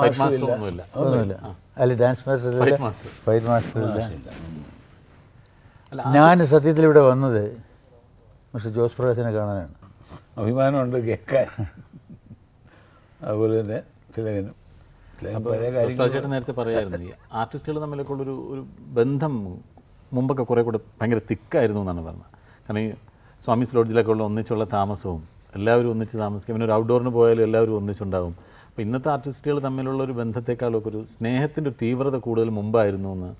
ഫൈറ്റ് മാസ്റ്റർ ഒന്നുമില്ല അല്ല ഡാൻസ് മാസ്റ്റർ ഫൈറ്റ് മാസ്റ്റർ ഇല്ല ഞാൻ സത്യത്തിൽ ഇവിടെ വന്നത് മിസ്റ്റർ ജോസ് പ്രകാശിനെ കാണാനാണ് അഭിമാനമുണ്ട് കേൾക്കാൻ. അതുപോലെ തന്നെ തിലകനും. തീർച്ചയായിട്ടും നേരത്തെ പറയായിരുന്നു ഈ ആർട്ടിസ്റ്റുകൾ തമ്മിലൊക്കെ ഉള്ളൊരു ഒരു ബന്ധം മുമ്പൊക്കെ കുറേ കൂടെ ഭയങ്കര തിക്കായിരുന്നു എന്നാണ് പറഞ്ഞത്. കാരണം ഈ സ്വാമിസ് ലോഡ്ജിലൊക്കെ ഉള്ള ഒന്നിച്ചുള്ള താമസവും എല്ലാവരും ഒന്നിച്ച് താമസിക്കും. പിന്നെ ഒരു ഔട്ട്ഡോറിന് പോയാലും എല്ലാവരും ഒന്നിച്ചുണ്ടാവും. അപ്പോൾ ഇന്നത്തെ ആർട്ടിസ്റ്റുകൾ തമ്മിലുള്ള ഒരു ബന്ധത്തെക്കാളൊക്കെ ഒരു സ്നേഹത്തിൻ്റെ തീവ്രത കൂടുതൽ മുമ്പായിരുന്നു എന്ന്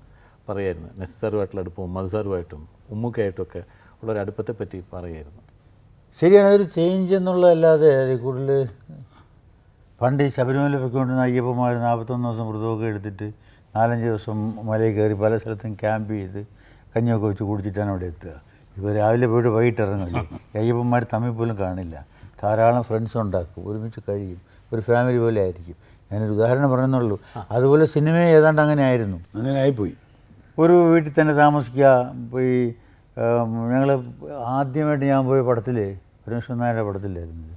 പറയായിരുന്നു. നെസസാറുമായിട്ടുള്ള അടുപ്പവും മധുസാറുമായിട്ടും ഉമ്മുക്കായിട്ടുമൊക്കെ ഉള്ളൊരു അടുപ്പത്തെ പറ്റി പറയായിരുന്നു. ശരിയാണ്, അതൊരു ചേഞ്ച് എന്നുള്ളതല്ലാതെ അതിൽ കൂടുതൽ പണ്ട് ശബരിമല പൊയ്ക്കൊണ്ടിരുന്ന അയ്യപ്പന്മാർ 41 ദിവസം വ്രതമൊക്കെ എടുത്തിട്ട് 4-5 ദിവസം മലയിൽ കയറി പല സ്ഥലത്തും ക്യാമ്പ് ചെയ്ത് കഞ്ഞിയൊക്കെ വെച്ച് കുടിച്ചിട്ടാണ് അവിടെ എത്തുക. ഇവർ രാവിലെ പോയിട്ട് വൈകിട്ട് ഇറങ്ങില്ല. അയ്യപ്പന്മാർ തമ്മിൽ പോലും കാണില്ല. ധാരാളം ഫ്രണ്ട്സ് ഉണ്ടാക്കും, ഒരുമിച്ച് കഴിയും, ഒരു ഫാമിലി പോലെ ആയിരിക്കും. ഞാനൊരു ഉദാഹരണം പറഞ്ഞെന്നുള്ളൂ. അതുപോലെ സിനിമ ഏതാണ്ട് അങ്ങനെ ആയിരുന്നു. അങ്ങനെ ആയിപ്പോയി. ഒരു വീട്ടിൽ തന്നെ താമസിക്കുക. പോയി ഞങ്ങൾ ആദ്യമായിട്ട് ഞാൻ പോയ പടത്തിൽ പരമേശ്വരൻ നായരുടെ പടത്തിലായിരുന്നു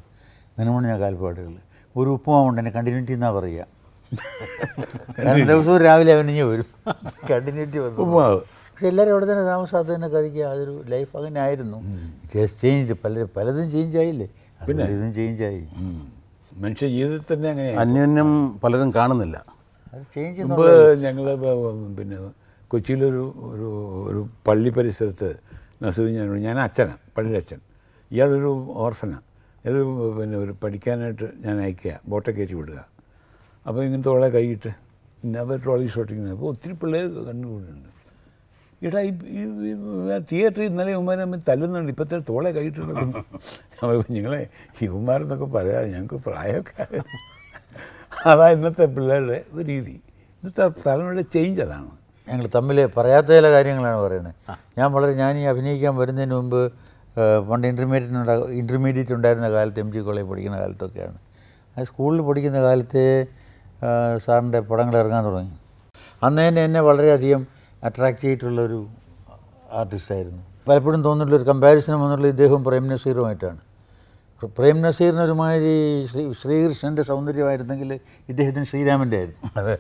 നിലമുണ്ട്. ഞാൻ കാൽപ്പാടുകൾ ഒരു ഉപ്പുമാവുണ്ട്. എന്നെ കണ്ടിന്യൂറ്റി എന്നാണ് പറയുക. ദിവസവും രാവിലെ അവനിഞ്ഞ് വരും. കണ്ടിന്യൂറ്റി വന്നു ഉപ്പുമാവ്. പക്ഷെ എല്ലാവരും അവിടെ തന്നെ താമസം, അത് തന്നെ കഴിക്കുക. അതൊരു ലൈഫ് അങ്ങനെ ആയിരുന്നു. ചേഞ്ച് പലതും ചേഞ്ചായില്ലേ? പിന്നെ ഇതും ചേഞ്ചായി. മനുഷ്യ ജീവിതത്തിൽ തന്നെ അങ്ങനെ അന്യോന്യം പലരും കാണുന്നില്ല. അത് ചേഞ്ച്. ഞങ്ങൾ പിന്നെ കൊച്ചിയിലൊരു ഒരു ഒരു പള്ളി പരിസരത്ത് നസീർ ഞാൻ അച്ഛനാണ്, പള്ളിയിലച്ഛൻ. ഇയാളൊരു ഓർഫനാണ്. ഇത് പിന്നെ ഒരു പഠിക്കാനായിട്ട് ഞാൻ അയക്കുക, ബോട്ടെ കയറ്റി വിടുക. അപ്പോൾ ഇങ്ങനത്തെ ഓളെ കൈയിട്ട് പിന്നെ അവർ ട്രോളി ഷോട്ടിങ്ങിന്. അപ്പോൾ ഒത്തിരി പിള്ളേർ കണ്ടുകൂടുന്നുണ്ട്. ഈടാ ഈ തിയേറ്ററിൽ ഇന്നലെ ഇവന്മാർ തമ്മിൽ തല്ലുന്നുണ്ട്, ഇപ്പോഴത്തെ തോളെ കൈയിട്ട് കിടക്കുന്നു. നമ്മൾ കുഞ്ഞുങ്ങളെ ഇവന്മാരെന്നൊക്കെ പറയാം, ഞങ്ങൾക്ക് പ്രായമൊക്കെ. അതാ ഇന്നത്തെ പിള്ളേരുടെ ഒരു രീതി, ഇന്നത്തെ തലമുറയുടെ ചേഞ്ച് അതാണ്. ഞങ്ങൾ തമ്മിൽ പറയാത്ത ചില കാര്യങ്ങളാണ് പറയുന്നത്. ഞാൻ ഈ അഭിനയിക്കാൻ വരുന്നതിന് മുമ്പ് പണ്ട് ഇൻ്റർമീഡിയറ്റ് ഉണ്ടായിരുന്ന കാലത്ത്, എം ജി കോളേജിൽ പഠിക്കുന്ന കാലത്തൊക്കെയാണ്, ആ സ്കൂളിൽ പഠിക്കുന്ന കാലത്ത് സാറിൻ്റെ പടങ്ങൾ ഇറങ്ങാൻ തുടങ്ങി. അന്ന് തന്നെ എന്നെ വളരെയധികം അട്രാക്റ്റ് ചെയ്തിട്ടുള്ളൊരു ആർട്ടിസ്റ്റായിരുന്നു. പലപ്പോഴും തോന്നിയിട്ടുള്ളൊരു കമ്പാരിസൺ വന്നിട്ടുള്ള ഇദ്ദേഹം പ്രേം നസീറുമായിട്ടാണ്. പ്രേം നസീറിനൊരുമാതിരി ശ്രീകൃഷ്ണൻ്റെ സൗന്ദര്യമായിരുന്നെങ്കിൽ ഇദ്ദേഹത്തിന് ശ്രീരാമൻ്റെ ആയിരുന്നു. അതെ,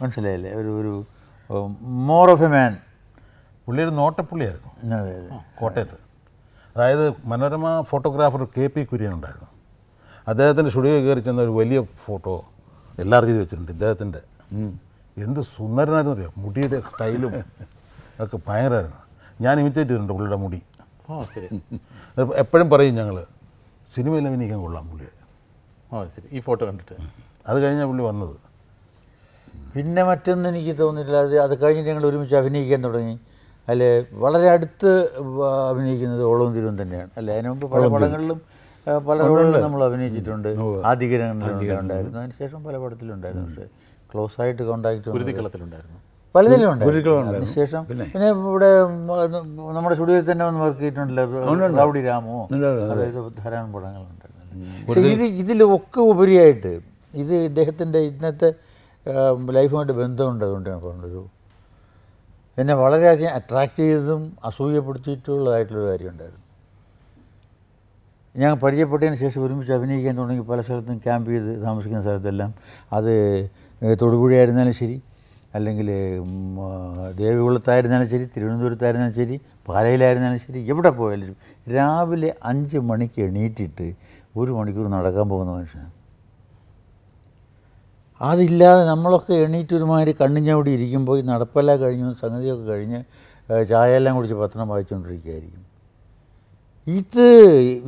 മനസ്സിലായില്ലേ? ഒരു ഒരു മോർ ഓഫ് എ മാൻ. പുള്ളിയൊരു നോട്ടപ്പുള്ളിയായിരുന്നു. അതെ അതെ, കോട്ടയത്ത്. അതായത് മനോരമ ഫോട്ടോഗ്രാഫർ KP കുര്യൻ ഉണ്ടായിരുന്നു. അദ്ദേഹത്തിൻ്റെ സ്റ്റുഡിയോ കയറി ചെന്ന ഒരു വലിയ ഫോട്ടോ എല്ലാവർക്കും ചെയ്ത് വെച്ചിട്ടുണ്ട്. ഇദ്ദേഹത്തിൻ്റെ എന്ത് സുന്ദരനായിരുന്നു അറിയാം. മുടിയുടെ സ്റ്റൈലും അതൊക്കെ ഭയങ്കരമായിരുന്നു. ഞാൻ ഇമിറ്റേറ്റ് ചെയ്തിട്ടുണ്ട് പുള്ളിയുടെ മുടി. എപ്പോഴും പറയും ഞങ്ങൾ സിനിമയിൽ അഭിനയിക്കാൻ കൊള്ളാം പുള്ളിയെ. ഈ ഫോട്ടോ കണ്ടിട്ട് അത് കഴിഞ്ഞാൽ പുള്ളി വന്നത്. പിന്നെ മറ്റൊന്നും എനിക്ക് തോന്നിയിട്ടില്ല. അത് കഴിഞ്ഞ് ഞങ്ങൾ ഒരുമിച്ച് അഭിനയിക്കാൻ തുടങ്ങി. അതിൽ വളരെ അടുത്ത് അഭിനയിക്കുന്നത് ഓളവും തിരുവും തന്നെയാണ്. അല്ല, അതിന് മുമ്പ് പല പടങ്ങളിലും പല റോളുകളിലും നമ്മൾ അഭിനയിച്ചിട്ടുണ്ട്. ആധികാരികങ്ങളിലുണ്ടായിരുന്നു, അതിനുശേഷം പല പടത്തിലുണ്ടായിരുന്നു. ക്ലോസ് ആയിട്ട് കോണ്ടാക്ട് പലതിലും ഉണ്ടായിരുന്നു. അതിനുശേഷം പിന്നെ ഇവിടെ നമ്മുടെ സ്റ്റുഡിയോയിൽ തന്നെ ഒന്ന് വർക്ക് ചെയ്തിട്ടുണ്ടല്ലോ, റൗഡി രാമോ, അതായത് ധാരാളം പടങ്ങളുണ്ടായിരുന്നു. ഇതിലൊക്കെ ഉപരിയായിട്ട് ഇത് ഇദ്ദേഹത്തിൻ്റെ ഇന്നത്തെ ലൈഫുമായിട്ട് ബന്ധമുണ്ട്. അതുകൊണ്ടാണ് പറഞ്ഞൊരു എന്നെ വളരെയധികം അട്രാക്റ്റ് ചെയ്തതും അസൂയപ്പെടുത്തിയിട്ടുള്ളതായിട്ടുള്ളൊരു കാര്യമുണ്ടായിരുന്നു. ഞാൻ പരിചയപ്പെട്ടതിന് ശേഷം ഒരുമിച്ച് അഭിനയിക്കാൻ തുടങ്ങി. പല സ്ഥലത്തും ക്യാമ്പ് ചെയ്ത് താമസിക്കുന്ന സ്ഥലത്തെല്ലാം, അത് തൊടുപുഴയായിരുന്നാലും ശരി, അല്ലെങ്കിൽ ദേവികുളത്തായിരുന്നാലും ശരി, തിരുവനന്തപുരത്തായിരുന്നാലും ശരി, പാലയിലായിരുന്നാലും ശരി, എവിടെ പോയാലും രാവിലെ 5 മണിക്ക് എണീറ്റിട്ട് 1 മണിക്കൂർ നടക്കാൻ പോകുന്ന മനുഷ്യനാണ്. അതില്ലാതെ നമ്മളൊക്കെ എണീറ്റൊരുമാതിരി കണ്ണിഞ്ഞവിടെ ഇരിക്കുമ്പോൾ ഈ നടപ്പെല്ലാം കഴിഞ്ഞു, സംഗതിയൊക്കെ കഴിഞ്ഞ് ചായയെല്ലാം കുടിച്ച് പത്രം വായിച്ചുകൊണ്ടിരിക്കുകയായിരിക്കും. ഇത്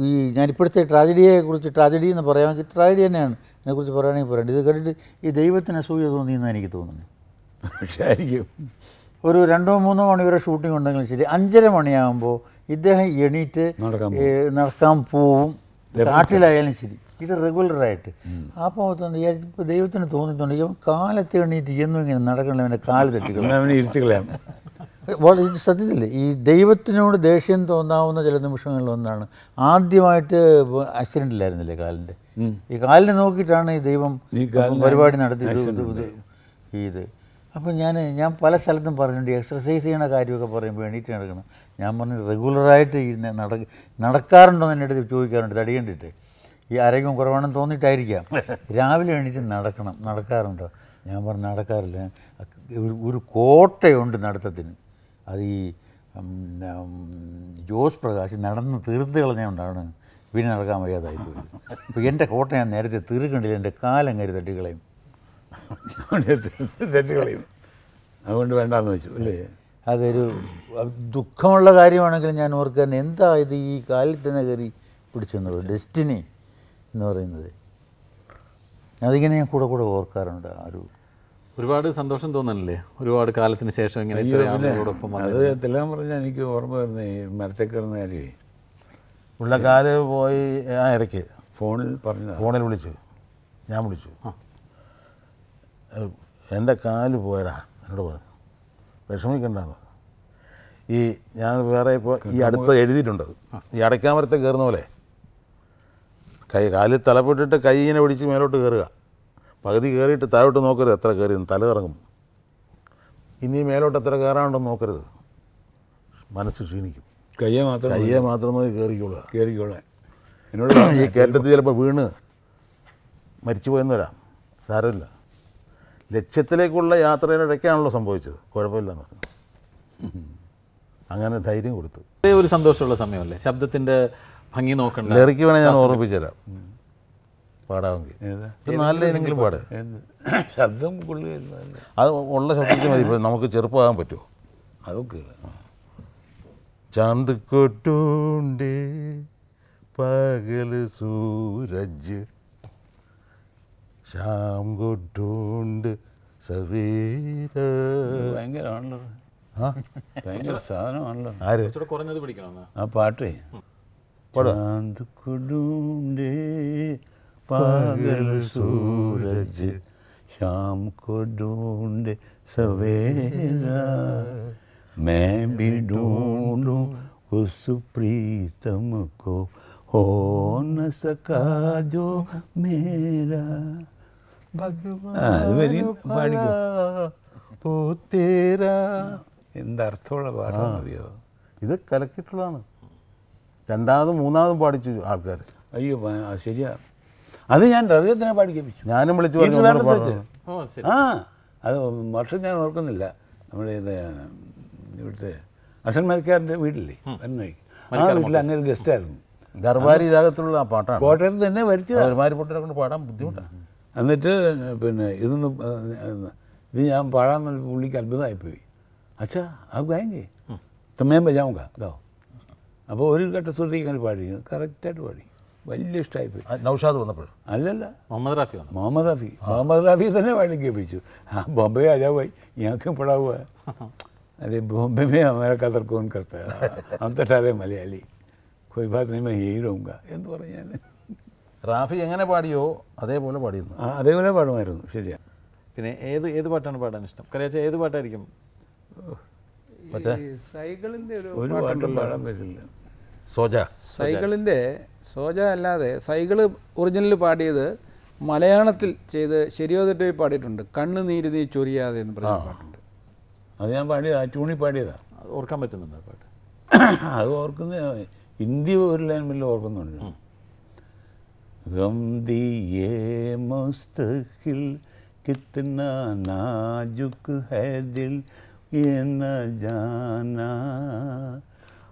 ഈ ഞാനിപ്പോഴത്തെ ട്രാജഡിയെക്കുറിച്ച്, ട്രാജഡി എന്ന് പറയുകയാണെങ്കിൽ ട്രാജഡി തന്നെയാണ്, അതിനെക്കുറിച്ച് പറയുകയാണെങ്കിൽ പറയേണ്ടത്. ഇത് കണ്ടിട്ട് ഈ ദൈവത്തിന് അസൂയ തോന്നിയെന്നാണ് എനിക്ക് തോന്നുന്നത്. ശരിക്കും ഒരു 2-3 മണിവരെ ഷൂട്ടിംഗ് ഉണ്ടെങ്കിലും ശരി, 5:30 മണിയാകുമ്പോൾ ഇദ്ദേഹം എണീറ്റ് നടക്കാൻ പോവും. നാട്ടിലായാലും ശരി, ഇത് റെഗുലറായിട്ട്. അപ്പോൾ ഇപ്പോൾ ദൈവത്തിന് തോന്നിയിട്ടുണ്ട്, ഇവൻ കാലത്ത് എണീറ്റ് എന്നും ഇങ്ങനെ നടക്കണമല്ലോ, അവൻ്റെ കാല് തെറ്റിക്കളയാം. ഇത് സത്യത്തിൽ ഈ ദൈവത്തിനോട് ദേഷ്യം തോന്നാവുന്ന ചില നിമിഷങ്ങളിലൊന്നാണ്. ആദ്യമായിട്ട് ആക്സിഡൻറ്റില്ലായിരുന്നില്ലേ കാലിൻ്റെ, ഈ കാലിനെ നോക്കിയിട്ടാണ് ഈ ദൈവം പരിപാടി നടത്തി ഇത്. അപ്പോൾ ഞാൻ പല സ്ഥലത്തും പറഞ്ഞിട്ടുണ്ട്, എക്സർസൈസ് ചെയ്യണ കാര്യമൊക്കെ പറയുമ്പോൾ എണീറ്റ് നടക്കണം. ഞാൻ പറഞ്ഞു റെഗുലറായിട്ട് ഇരുന്ന് നടക്കാറുണ്ടോ എന്ന് എൻ്റെ അടുത്ത് ചോദിക്കാറുണ്ട്. തടികണ്ടിട്ട് ഈ ആരോഗ്യം കുറവാണെന്ന് തോന്നിയിട്ടായിരിക്കാം. രാവിലെ എണീറ്റ് നടക്കണം, നടക്കാറുണ്ടോ? ഞാൻ പറഞ്ഞു നടക്കാറില്ല. ഒരു കോട്ടയുണ്ട് നടത്തത്തിന്, അത് ഈ ജോസ് പ്രകാശ് നടന്ന് തീർത്ത് കളഞ്ഞുകൊണ്ടാണ് വീണറക്കാൻ വയ്യാതായി പോയി. അപ്പോൾ എൻ്റെ കോട്ട ഞാൻ നേരത്തെ തീർക്കണ്ടില്ല, എൻ്റെ കാലങ്ങര് തട്ടികളെയും തട്ടികളെയും അതുകൊണ്ട് വേണ്ടാന്ന് വെച്ചു അല്ലേ. അതൊരു ദുഃഖമുള്ള കാര്യമാണെങ്കിലും ഞാൻ ഓർക്കാൻ എന്താ ഇത് ഈ കാലിൽ തന്നെ കയറി പിടിച്ചെന്നുള്ളൂ, ഡെസ്റ്റിനി എന്ന് പറയുന്നത്. അതിങ്ങനെ ഞാൻ കൂടെ കൂടെ ഓർക്കാറുണ്ട്. ഒരു ഒരുപാട് സന്തോഷം തോന്നണല്ലേ ഒരുപാട് കാലത്തിന് ശേഷം ഇങ്ങനെ. അത് എല്ലാം പറഞ്ഞാൽ എനിക്ക് ഓർമ്മ വരുന്ന ഈ മരത്തേക്കറുന്ന കാര്യമേ ഉള്ള കാല് പോയി. ആ ഇടയ്ക്ക് ഫോണിൽ പറഞ്ഞു, ഫോണിൽ വിളിച്ചു, ഞാൻ വിളിച്ചു, എൻ്റെ കാല് പോയടാ എന്നോട് പറഞ്ഞു, വിഷമിക്കണ്ടെന്ന്. ഈ ഞാൻ വേറെ ഇപ്പോൾ ഈ അടുത്ത് എഴുതിയിട്ടുണ്ട്, ഈ അടയ്ക്കാമരത്തെ കയറുന്ന പോലെ കൈ കാലിൽ തലപ്പെട്ടിട്ട് കൈ ഇങ്ങനെ പിടിച്ച് മേലോട്ട് കയറുക, പകുതി കയറിയിട്ട് താഴോട്ട് നോക്കരുത്, എത്ര കയറിയെന്ന് തല ഇറങ്ങും, ഇനി മേലോട്ട് എത്ര കയറാനുണ്ടെന്ന് നോക്കരുത്, മനസ്സ് ക്ഷീണിക്കും, കയ്യെ മാത്രം നോക്കി കയറിക്കൊള്ളുക. എന്നോട് ഈ കയറ്റത്തിൽ ചിലപ്പോൾ വീണ് മരിച്ചു പോയെന്ന് വരാം, സാരമില്ല, ലക്ഷ്യത്തിലേക്കുള്ള യാത്രയിലിടയ്ക്കാണല്ലോ സംഭവിച്ചത്, കുഴപ്പമില്ലെന്ന് പറഞ്ഞു. അങ്ങനെ ധൈര്യം കൊടുത്തു. ഒരു സന്തോഷമുള്ള സമയമല്ലേ, ശബ്ദത്തിൻ്റെ ഭംഗി നോക്കണ്ട. ലിറിക്ക് വേണേൽ ഞാൻ ഓർമ്മിച്ചു തരാം, പാടാമെങ്കിൽ നല്ല ഏതെങ്കിലും പാട്. ശബ്ദം അത് ഉള്ള ശബ്ദത്തിൽ മതി. ഇപ്പോൾ നമുക്ക് ചെറുപ്പമാകാൻ പറ്റുമോ? അതൊക്കെ ചാന്ത് കൊട്ടൂണ്ട് പകൽ സൂരജ് ശ്യാം കൊട്ടൂണ്ട് സവേര. ഭയങ്കരമാണല്ലോ, ഭയങ്കര സാധനമാണല്ലോ. ആരും കുറഞ്ഞത് പിടിക്കണം ആ പാട്ടേ. ചാന്ത് കൊട്ടൂണ്ട് പകൽ സൂരജ് ശ്യാം കൊട്ടൂണ്ട് സവേര मैं भी ढूंढूं उस प्रीतम को हो न सका जो मेरा भगवान तो तेरा. എന്തർത്ഥമുള്ള പാടാണ് അറിയോ ഇത്? കലക്കിട്ടുള്ളതാണ്. രണ്ടാമതും മൂന്നാമതും പാടിച്ചു ആൾക്കാർ. അയ്യോ ശരിയാ, അത് ഞാൻ രജത്തിനെ പാടിക്കപ്പിച്ചു, ഞാനും വിളിച്ചു പറഞ്ഞു. ആ അത് വർഷം ഞാൻ ഓർക്കുന്നില്ല, നമ്മുടെ ഇത് ഇവിടുത്തെ അസൻ മരക്കാരൻ്റെ വീട്ടില്ലേ, ആ വീട്ടിൽ അങ്ങനെ ഒരു ഗസ്റ്റായിരുന്നു. ദർബാരി രാഗത്തിലുള്ള പാട്ടാണ്, കോട്ടയത്ത് തന്നെ വരുത്തിയത്. ദർബാരി പൊട്ടിനെ കൊണ്ട് പാടാൻ ബുദ്ധിമുട്ടാണ്. എന്നിട്ട് പിന്നെ ഇതൊന്ന് ഇത് ഞാൻ പാടാന്ന് പുള്ളിക്ക് അത്ഭുതമായിപ്പോയി. അച്ഛാ ആ ഗായങ്കേ തമ്മേം ബജാവുക ഗോ. അപ്പോൾ ഒരു ഘട്ട സുഹൃത്തേക്ക് അങ്ങനെ പാടി, കറക്റ്റായിട്ട് പാടി, വലിയ ഇഷ്ടമായിപ്പോയി. നൗഷാദ് വന്നപ്പോഴും അല്ലല്ല, മുഹമ്മദ് റാഫി തന്നെ പാടി കേൾപ്പിച്ചു. ആ ബോംബെ അജാവായി ഞങ്ങൾക്ക് പെടാവുക. अरे बॉम्बे में हमारा कदर कौन करता है, हम तो सारे मलयाली, कोई बात नहीं मैं यही रहूँगा എന്ന് പറഞ്ഞാണ്. റാഫി എങ്ങനെ പാടിയോ അതേപോലെ പാടിയിരുന്നു, അതേപോലെ പാടുമായിരുന്നു. ശരിയാ. പിന്നെ ഏത് പാട്ടാണ് പാടാൻ ഇഷ്ടം? കറിയാച്ച ഏത് പാട്ടായിരിക്കും? സൈക്കിളിൻ്റെ ഒരു പാട്ടും പാടാൻ പറ്റില്ല. സോജ സൈക്കിളിൻ്റെ സോജ അല്ലാതെ സൈക്കിള് ഒറിജിനൽ പാടിയത് മലയാളത്തിൽ ചെയ്ത് ശരിയോ തെറ്റോ പാടിയിട്ടുണ്ട്, കണ്ണ് നീര് നീ ചൊരിയാതെ എന്ന് പറഞ്ഞ പാട്ടുണ്ട്. അത് ഞാൻ പാടിയത്, ആ ട്യൂണിൽ പാടിയതാണ്. ഓർക്കാൻ പറ്റുന്നുണ്ട് പാട്ട്? അത് ഓർക്കുന്ന ഹിന്ദി ഒരു ലൈൻ വല്ല ഓർക്കുന്നുണ്ട്. ഗംദിയേ മുസ്തഖിൽ കിത്നാ നാജുക് ഹൈ ദിൽ യേ ന ജാനാ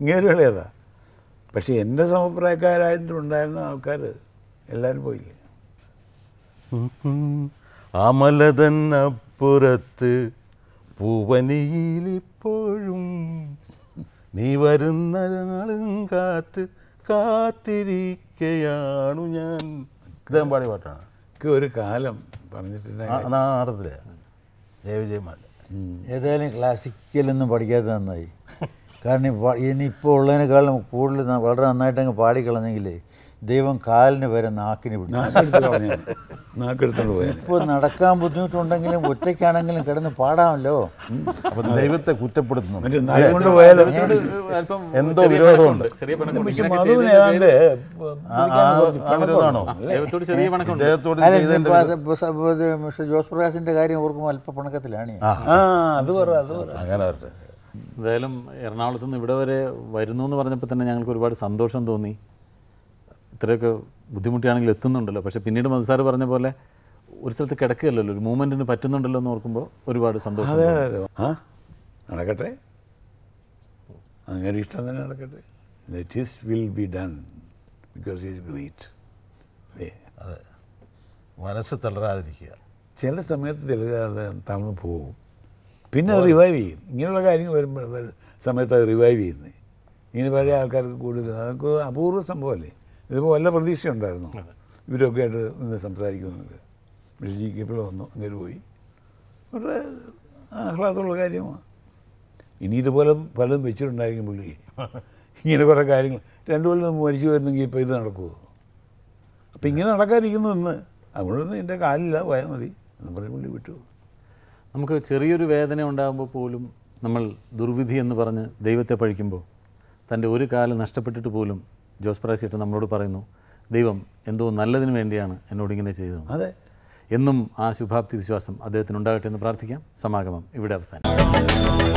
ഇങ്ങേരും ഇളയതാണ്. പക്ഷേ എൻ്റെ സമപ്രായക്കാരായിട്ടുണ്ടായിരുന്ന ആൾക്കാർ എല്ലാവരും പോയില്ലേ. അമലതൻ പുറത്ത് പൂവനിയിലിപ്പോഴും നീ വരുന്ന നാളും കാത്ത് കാത്തിരിക്കയാണു ഞാൻ. പാടിയ പാട്ടാണ്. ഒരു കാലം പറഞ്ഞിട്ടുണ്ട് ആടത്തില് ജയവിജയമാല. ഏതായാലും ക്ലാസിക്കലൊന്നും പഠിക്കാത്ത നന്നായി, കാരണം ഇനിയിപ്പോൾ ഉള്ളതിനേക്കാളും കൂടുതൽ വളരെ നന്നായിട്ടങ്ങ് പാടിക്കളഞ്ഞെങ്കിൽ Devan Kalne were a knock in it. Nakatan. For Nadakam would do Tondangal would take an angle and cut in the Pada low. But they would put them. I don't know where the ബുദ്ധിമുട്ടിയാണെങ്കിൽ എത്തുന്നുണ്ടല്ലോ പക്ഷേ പിന്നീട് മദസാർ പറഞ്ഞ പോലെ ഒരു സ്ഥലത്ത് കിടക്കുകയല്ലല്ലോ ഒരു മൂവ്മെന്റിന് പറ്റുന്നുണ്ടല്ലോ എന്ന് ഓർക്കുമ്പോൾ ഒരുപാട് സന്തോഷം ആ നടക്കട്ടെ അങ്ങനെ ഇഷ്ടം തന്നെ നടക്കട്ടെ let his will be done because he is great അതെ മനസ്സ് തളരാതിരിക്കുക ചില സമയത്ത് തളരാതെ തന്നു പോകും പിന്നെ റിവൈവ് ചെയ്യും ഇങ്ങനെയുള്ള കാര്യങ്ങൾ വരുമ്പോൾ സമയത്ത് റിവൈവ് ചെയ്യുന്നു ഇങ്ങനെ പഴയ ആൾക്കാർക്ക് കൂടുതൽ അതൊക്കെ അപൂർവ സംഭവമല്ലേ There was no prediction on that. We don't get the samsaric. Mr. People on the way. But I'm glad to look at him. You need a pallet which you're not in bully. You never carrying $10 more you and give pay than a go. A ping in a carrying on. I wouldn't think I love why I'm the two. I'm going to read away the name down Polum, Namal, Durvidhi and the Varna, David Parikimbo, Tandurikal and Astapet to Polum. Jose Prakash നമ്മളോട് പറയുന്നു ദൈവം എന്തോ നല്ലതിനു വേണ്ടിയാണ് എന്നോട് ഇങ്ങനെ ചെയ്തത് എന്നും ആ ശുഭാപ്തി വിശ്വാസം അദ്ദേഹത്തിന് ഉണ്ടാകട്ടെ എന്ന് പ്രാർത്ഥിക്കാം സമാഗമം ഇവിടെ അവസാനിക്കുന്നു